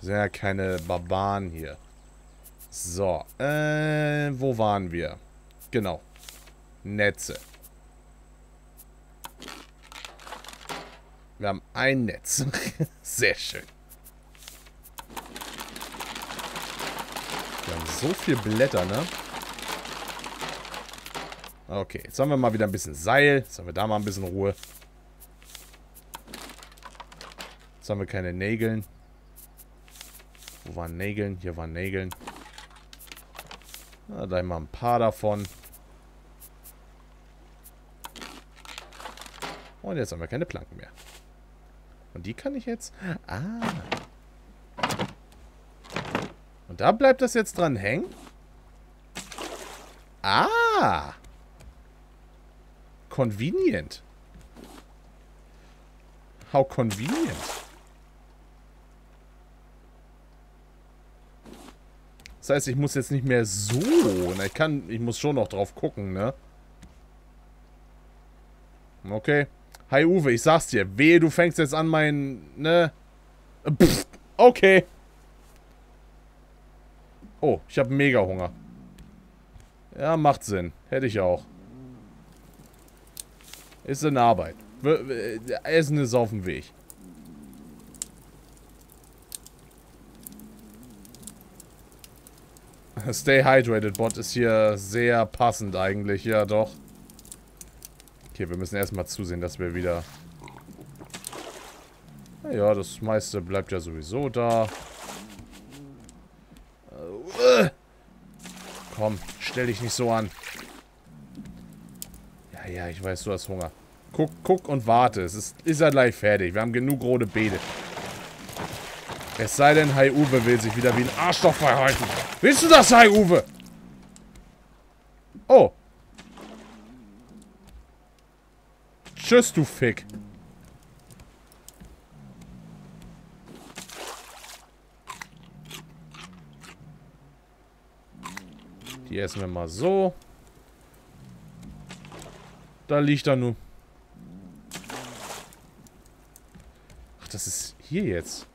Wir sind ja keine Barbaren hier. So. Wo waren wir? Genau. Netze. Wir haben ein Netz. Sehr schön. Wir haben so viel Blätter, ne? Okay, jetzt haben wir mal wieder ein bisschen Seil. Jetzt haben wir da mal ein bisschen Ruhe. Jetzt haben wir keine Nägeln. Wo waren Nägeln? Hier waren Nägeln. Na, da haben wir ein paar davon. Und jetzt haben wir keine Planken mehr. Und die kann ich jetzt... Ah... Da bleibt das jetzt dran hängen? Ah! Convenient. How convenient. Das heißt, ich muss jetzt nicht mehr so... Na, ich muss schon noch drauf gucken, ne? Okay. Hi Uwe, ich sag's dir. Wehe, du fängst jetzt an, ne? Pff, okay. Oh, ich habe mega Hunger. Ja, macht Sinn. Hätte ich auch. Ist in Arbeit. Essen ist auf dem Weg. Stay hydrated, Bot ist hier sehr passend eigentlich. Ja, doch. Okay, wir müssen erstmal zusehen, dass wir wieder... Naja, das meiste bleibt ja sowieso da. Komm, stell dich nicht so an. Ja, ich weiß, du hast Hunger. Guck und warte. Es ist ja gleich fertig. Wir haben genug rote Beete. Es sei denn, Hai Uwe will sich wieder wie ein Arschloch verhalten. Willst du das, Hai Uwe? Oh. Tschüss, du Fick. Die essen wir mal so. Da liegt er nur. Ach, das ist hier jetzt.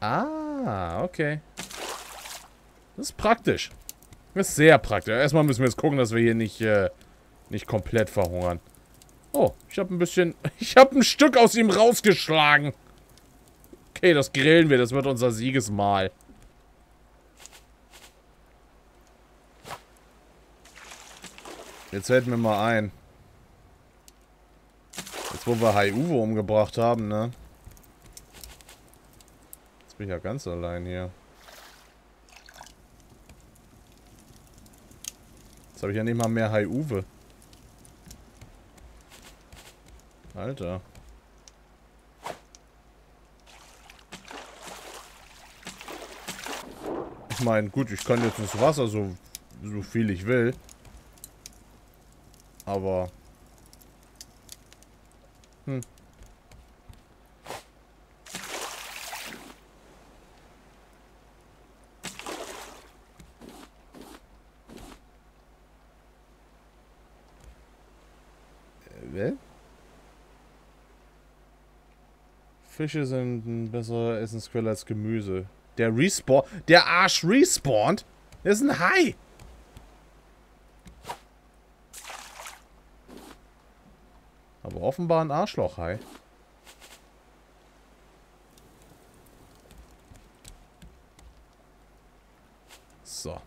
Ah, okay. Das ist praktisch. Das ist sehr praktisch. Erstmal müssen wir jetzt gucken, dass wir hier nicht komplett verhungern. Oh, ich habe ein bisschen... Ich habe ein Stück aus ihm rausgeschlagen. Okay, das grillen wir. Das wird unser Siegesmahl. Jetzt fällt mir mal ein. Jetzt, wo wir Hai Uwe umgebracht haben, ne? Jetzt bin ich ja ganz allein hier. Jetzt habe ich ja nicht mal mehr Hai Uwe. Alter. Ich meine, gut, ich kann jetzt ins Wasser so viel ich will. Aber Fische sind eine bessere Essensquelle als Gemüse. Der Respawn. Der Arsch respawnt? Das ist ein Hai! Aber offenbar ein Arschloch-Hai. So.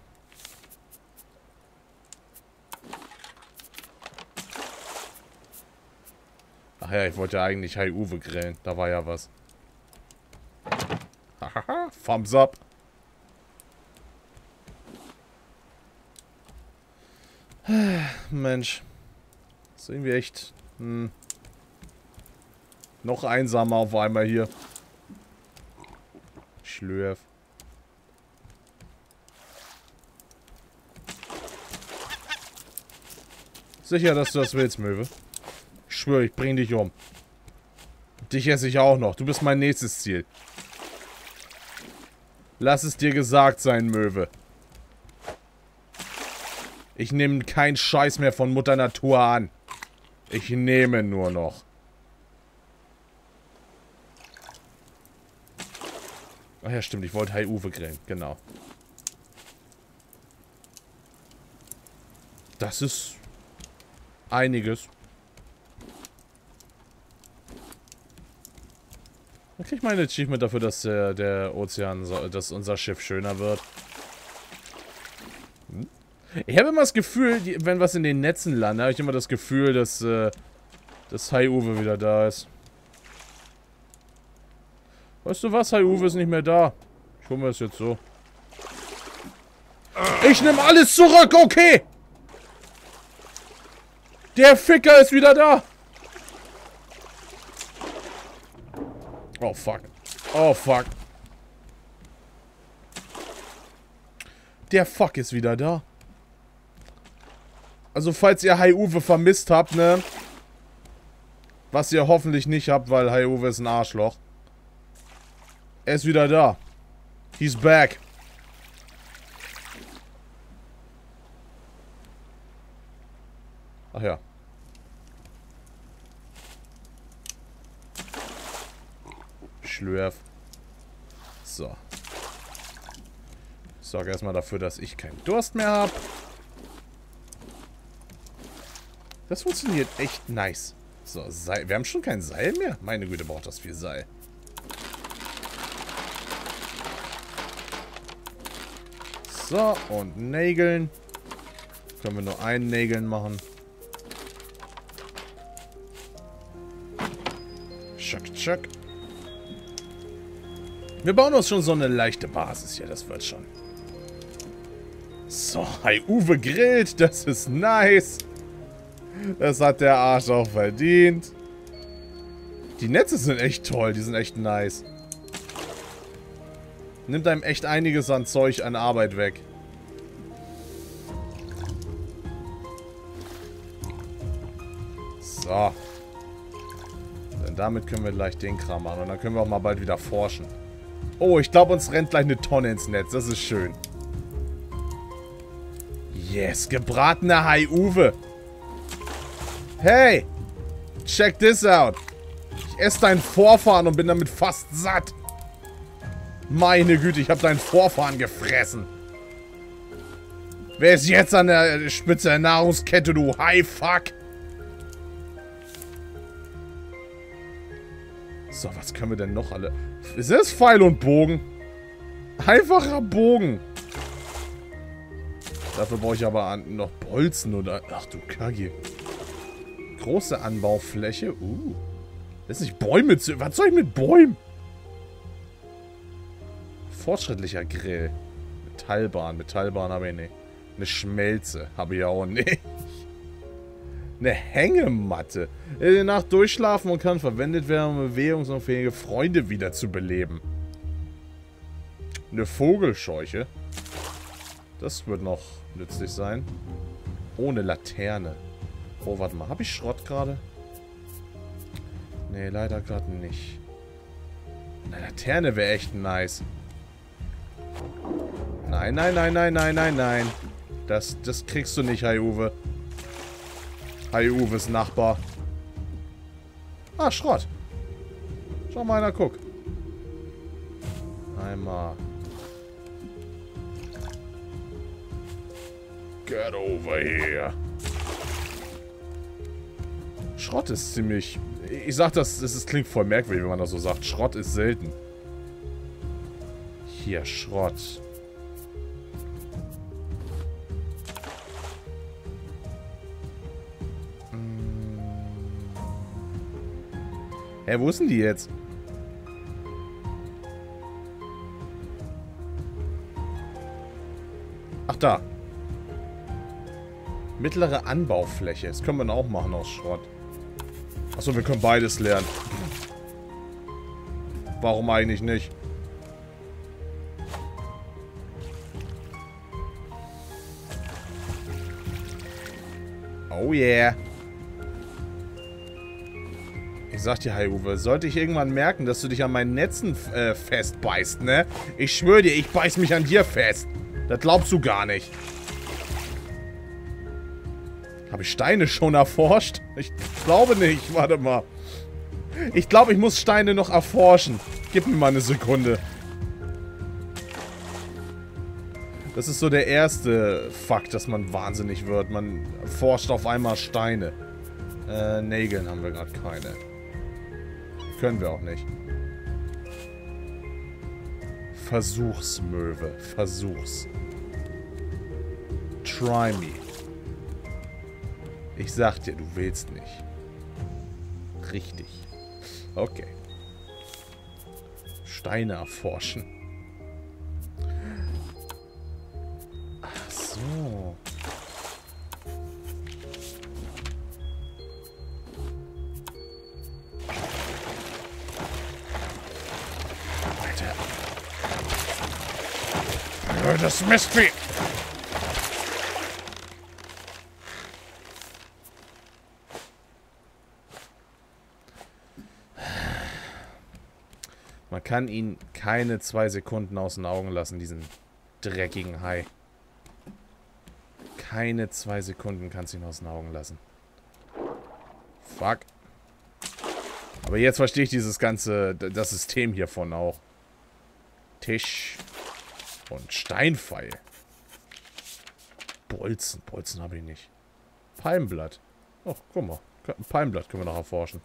Ach ja, ich wollte ja eigentlich Kai Uwe grillen. Da war ja was. Hahaha, thumbs up. Mensch. Das ist irgendwie echt... Noch einsamer auf einmal hier. Schlürf. Sicher, dass du das willst, Möwe. Ich schwöre, ich bring dich um. Dich esse ich auch noch. Du bist mein nächstes Ziel. Lass es dir gesagt sein, Möwe. Ich nehme keinen Scheiß mehr von Mutter Natur an. Ich nehme nur noch. Ach ja, stimmt. Ich wollte Kai Uwe grillen. Genau. Das ist einiges. Dann krieg ich mein Achievement dafür, dass der Ozean, dass unser Schiff schöner wird. Ich habe immer das Gefühl, wenn was in den Netzen landet, habe ich immer das Gefühl, dass das Kai Uwe wieder da ist. Weißt du was, Kai Uwe ist nicht mehr da. Ich hole mir das jetzt so. Ich nehme alles zurück, okay! Der Ficker ist wieder da! Oh fuck. Oh fuck. Der Fuck ist wieder da. Also falls ihr Kai Uwe vermisst habt, ne? Was ihr hoffentlich nicht habt, weil Kai Uwe ist ein Arschloch. Er ist wieder da. He's back. Ach ja. Schlürf. So. Ich sorge erstmal dafür, dass ich keinen Durst mehr habe. Das funktioniert echt nice. So, Seil. Wir haben schon kein Seil mehr. Meine Güte, braucht das viel Seil. So, und Nägeln. Können wir nur einen Nägeln machen. Schuck, schuck. Wir bauen uns schon so eine leichte Basis hier. Das wird schon. So, Kai Uwe grillt. Das ist nice. Das hat der Arsch auch verdient. Die Netze sind echt toll. Die sind echt nice. Nimmt einem echt einiges an Zeug, an Arbeit weg. So. Denn damit können wir gleich den Kram machen. Und dann können wir auch mal bald wieder forschen. Oh, ich glaube, uns rennt gleich eine Tonne ins Netz. Das ist schön. Yes, gebratener Kai Uwe. Hey, check this out. Ich esse deinen Vorfahren und bin damit fast satt. Meine Güte, ich habe deinen Vorfahren gefressen. Wer ist jetzt an der Spitze der Nahrungskette, du Hai-Fuck? So, was können wir denn noch alle... Ist das Pfeil und Bogen? Einfacher Bogen. Dafür brauche ich aber noch Bolzen oder... Ach du Kacke. Große Anbaufläche. Das ist nicht Bäume zu... Was soll ich mit Bäumen? Fortschrittlicher Grill. Metallbahn. Metallbahn habe ich nicht. Eine Schmelze habe ich auch nicht. Eine Hängematte. In der Nacht durchschlafen und kann verwendet werden, um bewegungsunfähige Freunde wieder zu beleben. Eine Vogelscheuche. Das wird noch nützlich sein. Ohne Laterne. Oh, warte mal. Habe ich Schrott gerade? Nee, leider gerade nicht. Eine Laterne wäre echt nice. Nein, nein, nein, nein, nein, nein, nein. Das kriegst du nicht, Kai Uwe. Kai Uwes Nachbar. Ah, Schrott. Schau mal einer, guck. Einmal. Get over here. Schrott ist ziemlich... Ich sag das, es klingt voll merkwürdig, wenn man das so sagt. Schrott ist selten. Hier, Schrott. Hä, wo ist denn die jetzt? Ach, da. Mittlere Anbaufläche. Das können wir auch machen aus Schrott. Achso, wir können beides lernen. Warum eigentlich nicht? Oh yeah. Ich sag dir, Kai Uwe, sollte ich irgendwann merken, dass du dich an meinen Netzen festbeißt, ne? Ich schwöre dir, ich beiß mich an dir fest. Das glaubst du gar nicht. Habe ich Steine schon erforscht? Ich glaube nicht. Warte mal. Ich glaube, ich muss Steine noch erforschen. Gib mir mal eine Sekunde. Das ist so der erste Fakt, dass man wahnsinnig wird. Man erforscht auf einmal Steine. Nägeln haben wir gerade keine. Können wir auch nicht. Versuchsmöwe. Versuchs. Try me. Ich sag dir, du willst nicht. Richtig. Okay. Steine erforschen. Ach so. Alter. Blödes Mistvieh. Man kann ihn keine 2 Sekunden aus den Augen lassen, diesen dreckigen Hai. Keine 2 Sekunden kannst du ihn aus den Augen lassen. Fuck. Aber jetzt verstehe ich dieses ganze, das System hiervon auch. Tisch und Steinpfeil. Bolzen. Bolzen habe ich nicht. Palmblatt. Ach, guck mal. Palmblatt können wir noch erforschen.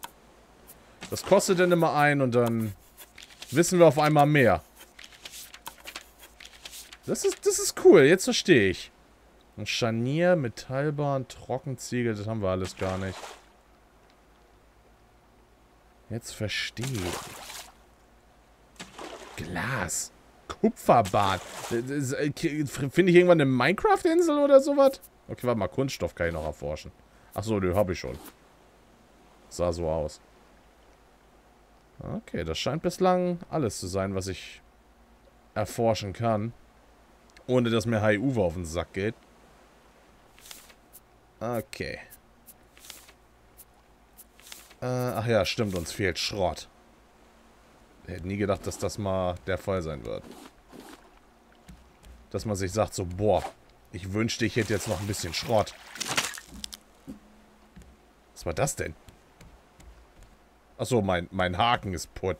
Das kostet dann immer ein und dann... wissen wir auf einmal mehr. Das ist cool, jetzt verstehe ich. Ein Scharnier, Metallbahn, Trockenziegel, das haben wir alles gar nicht. Jetzt verstehe ich. Glas. Kupferbahn. Finde ich irgendwann eine Minecraft-Insel oder sowas? Okay, warte mal, Kunststoff kann ich noch erforschen. Achso, nö, habe ich schon. Sah so aus. Okay, das scheint bislang alles zu sein, was ich erforschen kann. Ohne, dass mir Kai Uwe auf den Sack geht. Okay. Ach ja, stimmt, uns fehlt Schrott. Ich hätte nie gedacht, dass das mal der Fall sein wird. Dass man sich sagt so, boah, ich wünschte, ich hätte jetzt noch ein bisschen Schrott. Was war das denn? Achso, mein Haken ist putt.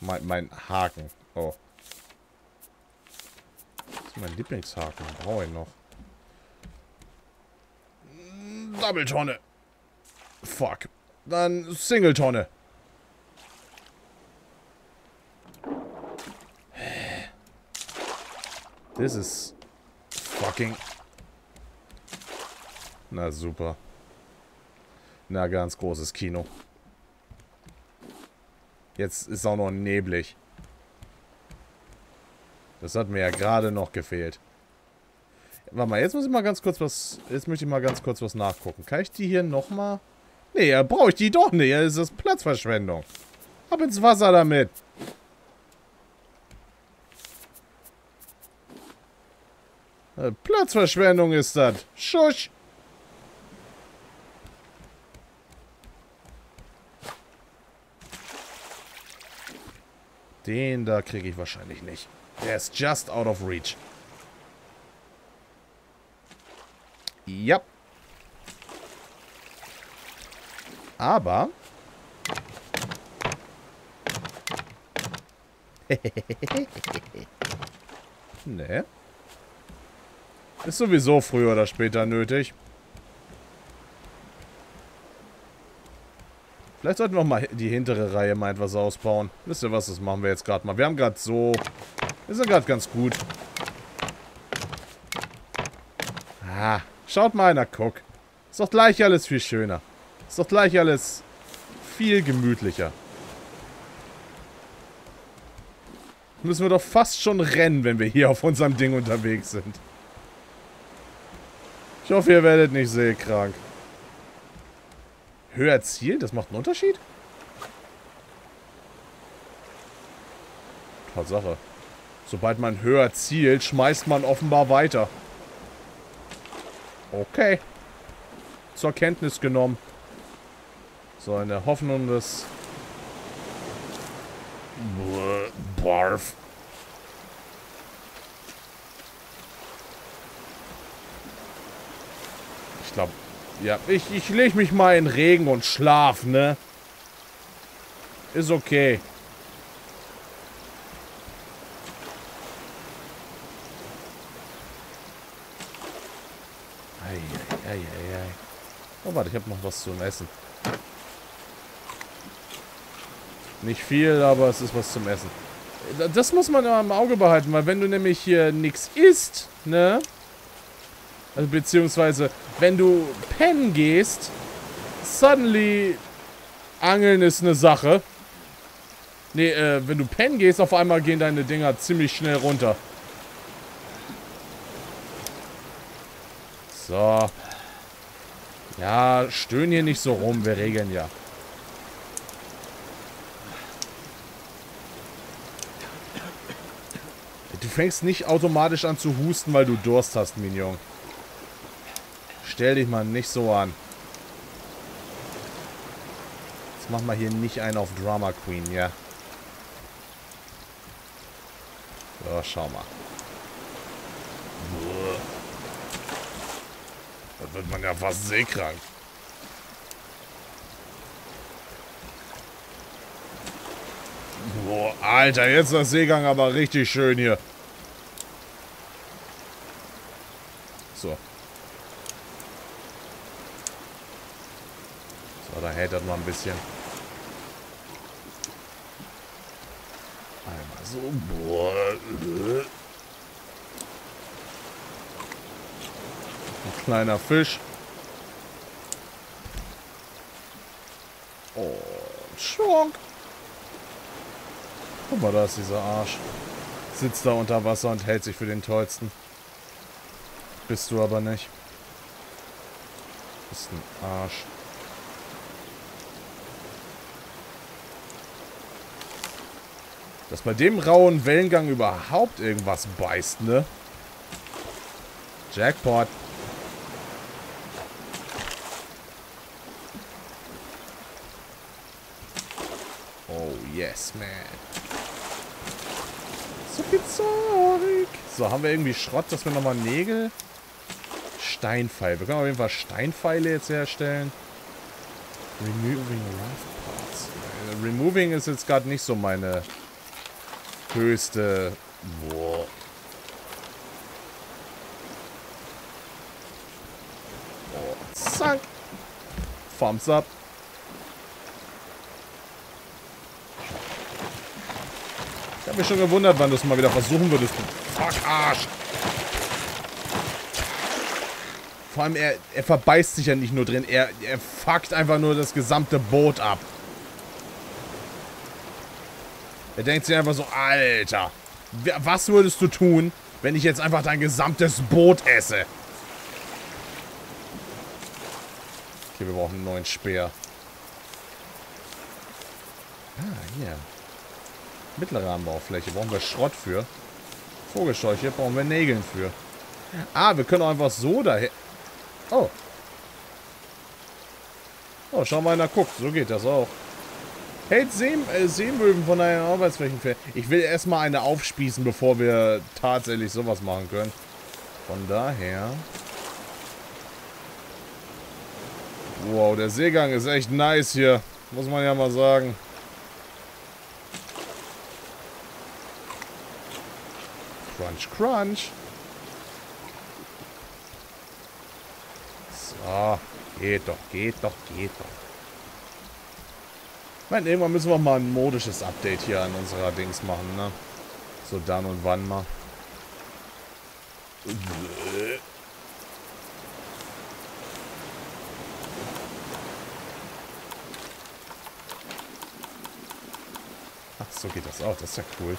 Mein Haken. Oh. Das ist mein Lieblingshaken. Brauche ich noch. Doppeltonne. Fuck. Dann Singletonne. This is fucking... Na super. Na ganz großes Kino. Jetzt ist auch noch neblig. Das hat mir ja gerade noch gefehlt. Warte mal, jetzt muss ich mal ganz kurz was... Jetzt möchte ich mal ganz kurz was nachgucken. Kann ich die hier nochmal... Nee, brauche ich die doch nicht. Das ist Platzverschwendung. Ab ins Wasser damit. Platzverschwendung ist das. Schusch. Den da kriege ich wahrscheinlich nicht. Der ist just out of reach. Ja. Aber... ne. Ist sowieso früher oder später nötig. Vielleicht sollten wir mal die hintere Reihe mal etwas ausbauen. Wisst ihr was, das machen wir jetzt gerade mal. Wir haben gerade so... Wir sind gerade ganz gut. Ah, schaut mal einer, guck. Ist doch gleich alles viel schöner. Ist doch gleich alles viel gemütlicher. Müssen wir doch fast schon rennen, wenn wir hier auf unserem Ding unterwegs sind. Ich hoffe, ihr werdet nicht seekrank. Höher Ziel? Das macht einen Unterschied? Tatsache. Sobald man höher zielt, schmeißt man offenbar weiter. Okay. Zur Kenntnis genommen. So, in der Hoffnung, dass... Barf. Ich glaube... Ja, ich lege mich mal in Regen und schlaf, ne? Ist okay. Eieieiei. Oh, warte, ich habe noch was zum Essen. Nicht viel, aber es ist was zum Essen. Das muss man immer im Auge behalten, weil wenn du nämlich hier nichts isst, ne? Also, beziehungsweise, wenn du pennen gehst, suddenly angeln ist eine Sache. Nee, wenn du pennen gehst, auf einmal gehen deine Dinger ziemlich schnell runter. So. Ja, stöhn hier nicht so rum, wir regeln ja. Du fängst nicht automatisch an zu husten, weil du Durst hast, Minion. Stell dich mal nicht so an. Jetzt mach mal hier nicht einen auf Drama Queen, ja. So, schau mal. Da wird man ja fast seekrank. Boah, Alter, jetzt ist der Seegang aber richtig schön hier. So. Da hält das mal ein bisschen. Einmal so. Boah. Ein kleiner Fisch. Und schwunk. Guck mal, da ist dieser Arsch. Sitzt da unter Wasser und hält sich für den Tollsten. Bist du aber nicht. Bist ein Arsch. Dass bei dem rauen Wellengang überhaupt irgendwas beißt, ne? Jackpot. Oh, yes, man. So viel Zeug. So, haben wir irgendwie Schrott, dass wir nochmal Nägel... Steinpfeile. Wir können auf jeden Fall Steinpfeile jetzt herstellen. Removing Raft Parts. Removing ist jetzt gerade nicht so meine... höchste... Boah. Oh, zack. Thumbs up. Ich habe mich schon gewundert, wann du es mal wieder versuchen würdest. Fuck, Arsch. Vor allem, er verbeißt sich ja nicht nur drin. Er fuckt einfach nur das gesamte Boot ab. Er denkt sich einfach so, Alter, was würdest du tun, wenn ich jetzt einfach dein gesamtes Boot esse? Okay, wir brauchen einen neuen Speer. Ah, hier. Mittlere Anbaufläche, brauchen wir Schrott für. Vogelscheuche, brauchen wir Nägeln für. Ah, wir können auch einfach so daher... Oh. Oh, schau mal einer guckt, so geht das auch. Hält Seemöwen von einer Arbeitsfläche fern. Ich will erstmal eine aufspießen, bevor wir tatsächlich sowas machen können. Von daher... Wow, der Seegang ist echt nice hier. Muss man ja mal sagen. Crunch, crunch. So, geht doch, geht doch, geht doch. Ich meine, irgendwann müssen wir mal ein modisches Update hier an unserer Dings machen, ne? So dann und wann mal. Ach, so geht das auch. Das ist ja cool.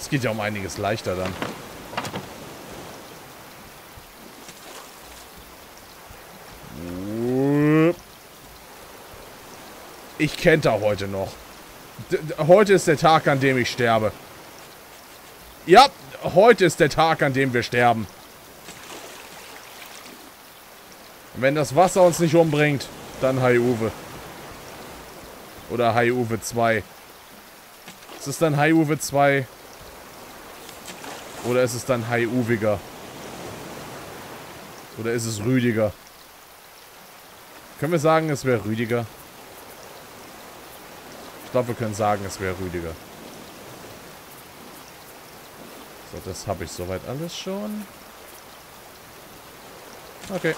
Es geht ja um einiges leichter dann. Ich kenne da heute noch. Heute ist der Tag, an dem ich sterbe. Ja, heute ist der Tag, an dem wir sterben. Wenn das Wasser uns nicht umbringt, dann Hai Uwe. Oder Hai Uwe 2. Ist es dann Hai Uwe 2? Oder ist es dann Hai Uwiger? Oder ist es Rüdiger? Können wir sagen, es wäre Rüdiger? Ich glaube, wir können sagen, es wäre Rüdiger. So, das habe ich soweit alles schon. Okay.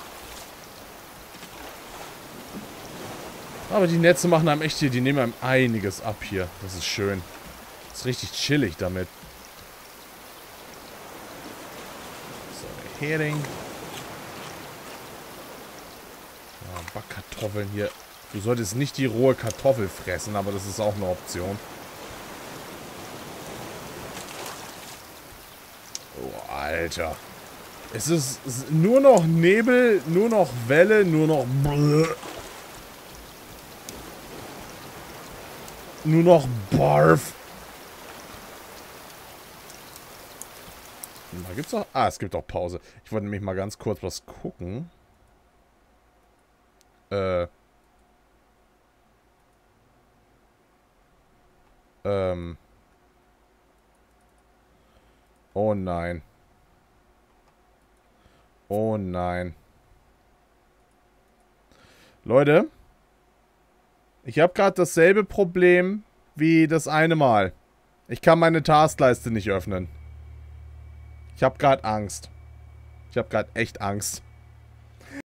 Aber die Netze machen einem echt hier, die nehmen einem einiges ab hier. Das ist schön. Das ist richtig chillig damit. So, der Hering. Ja, Backkartoffeln hier. Du solltest nicht die rohe Kartoffel fressen, aber das ist auch eine Option. Oh, Alter. Es ist nur noch Nebel, nur noch Welle, nur noch... Nur noch Barf. Da gibt's doch... Ah, es gibt auch Pause. Ich wollte nämlich mal ganz kurz was gucken. Oh nein. Oh nein. Leute. Ich habe gerade dasselbe Problem wie das eine Mal. Ich kann meine Taskleiste nicht öffnen. Ich habe gerade Angst. Ich habe gerade echt Angst.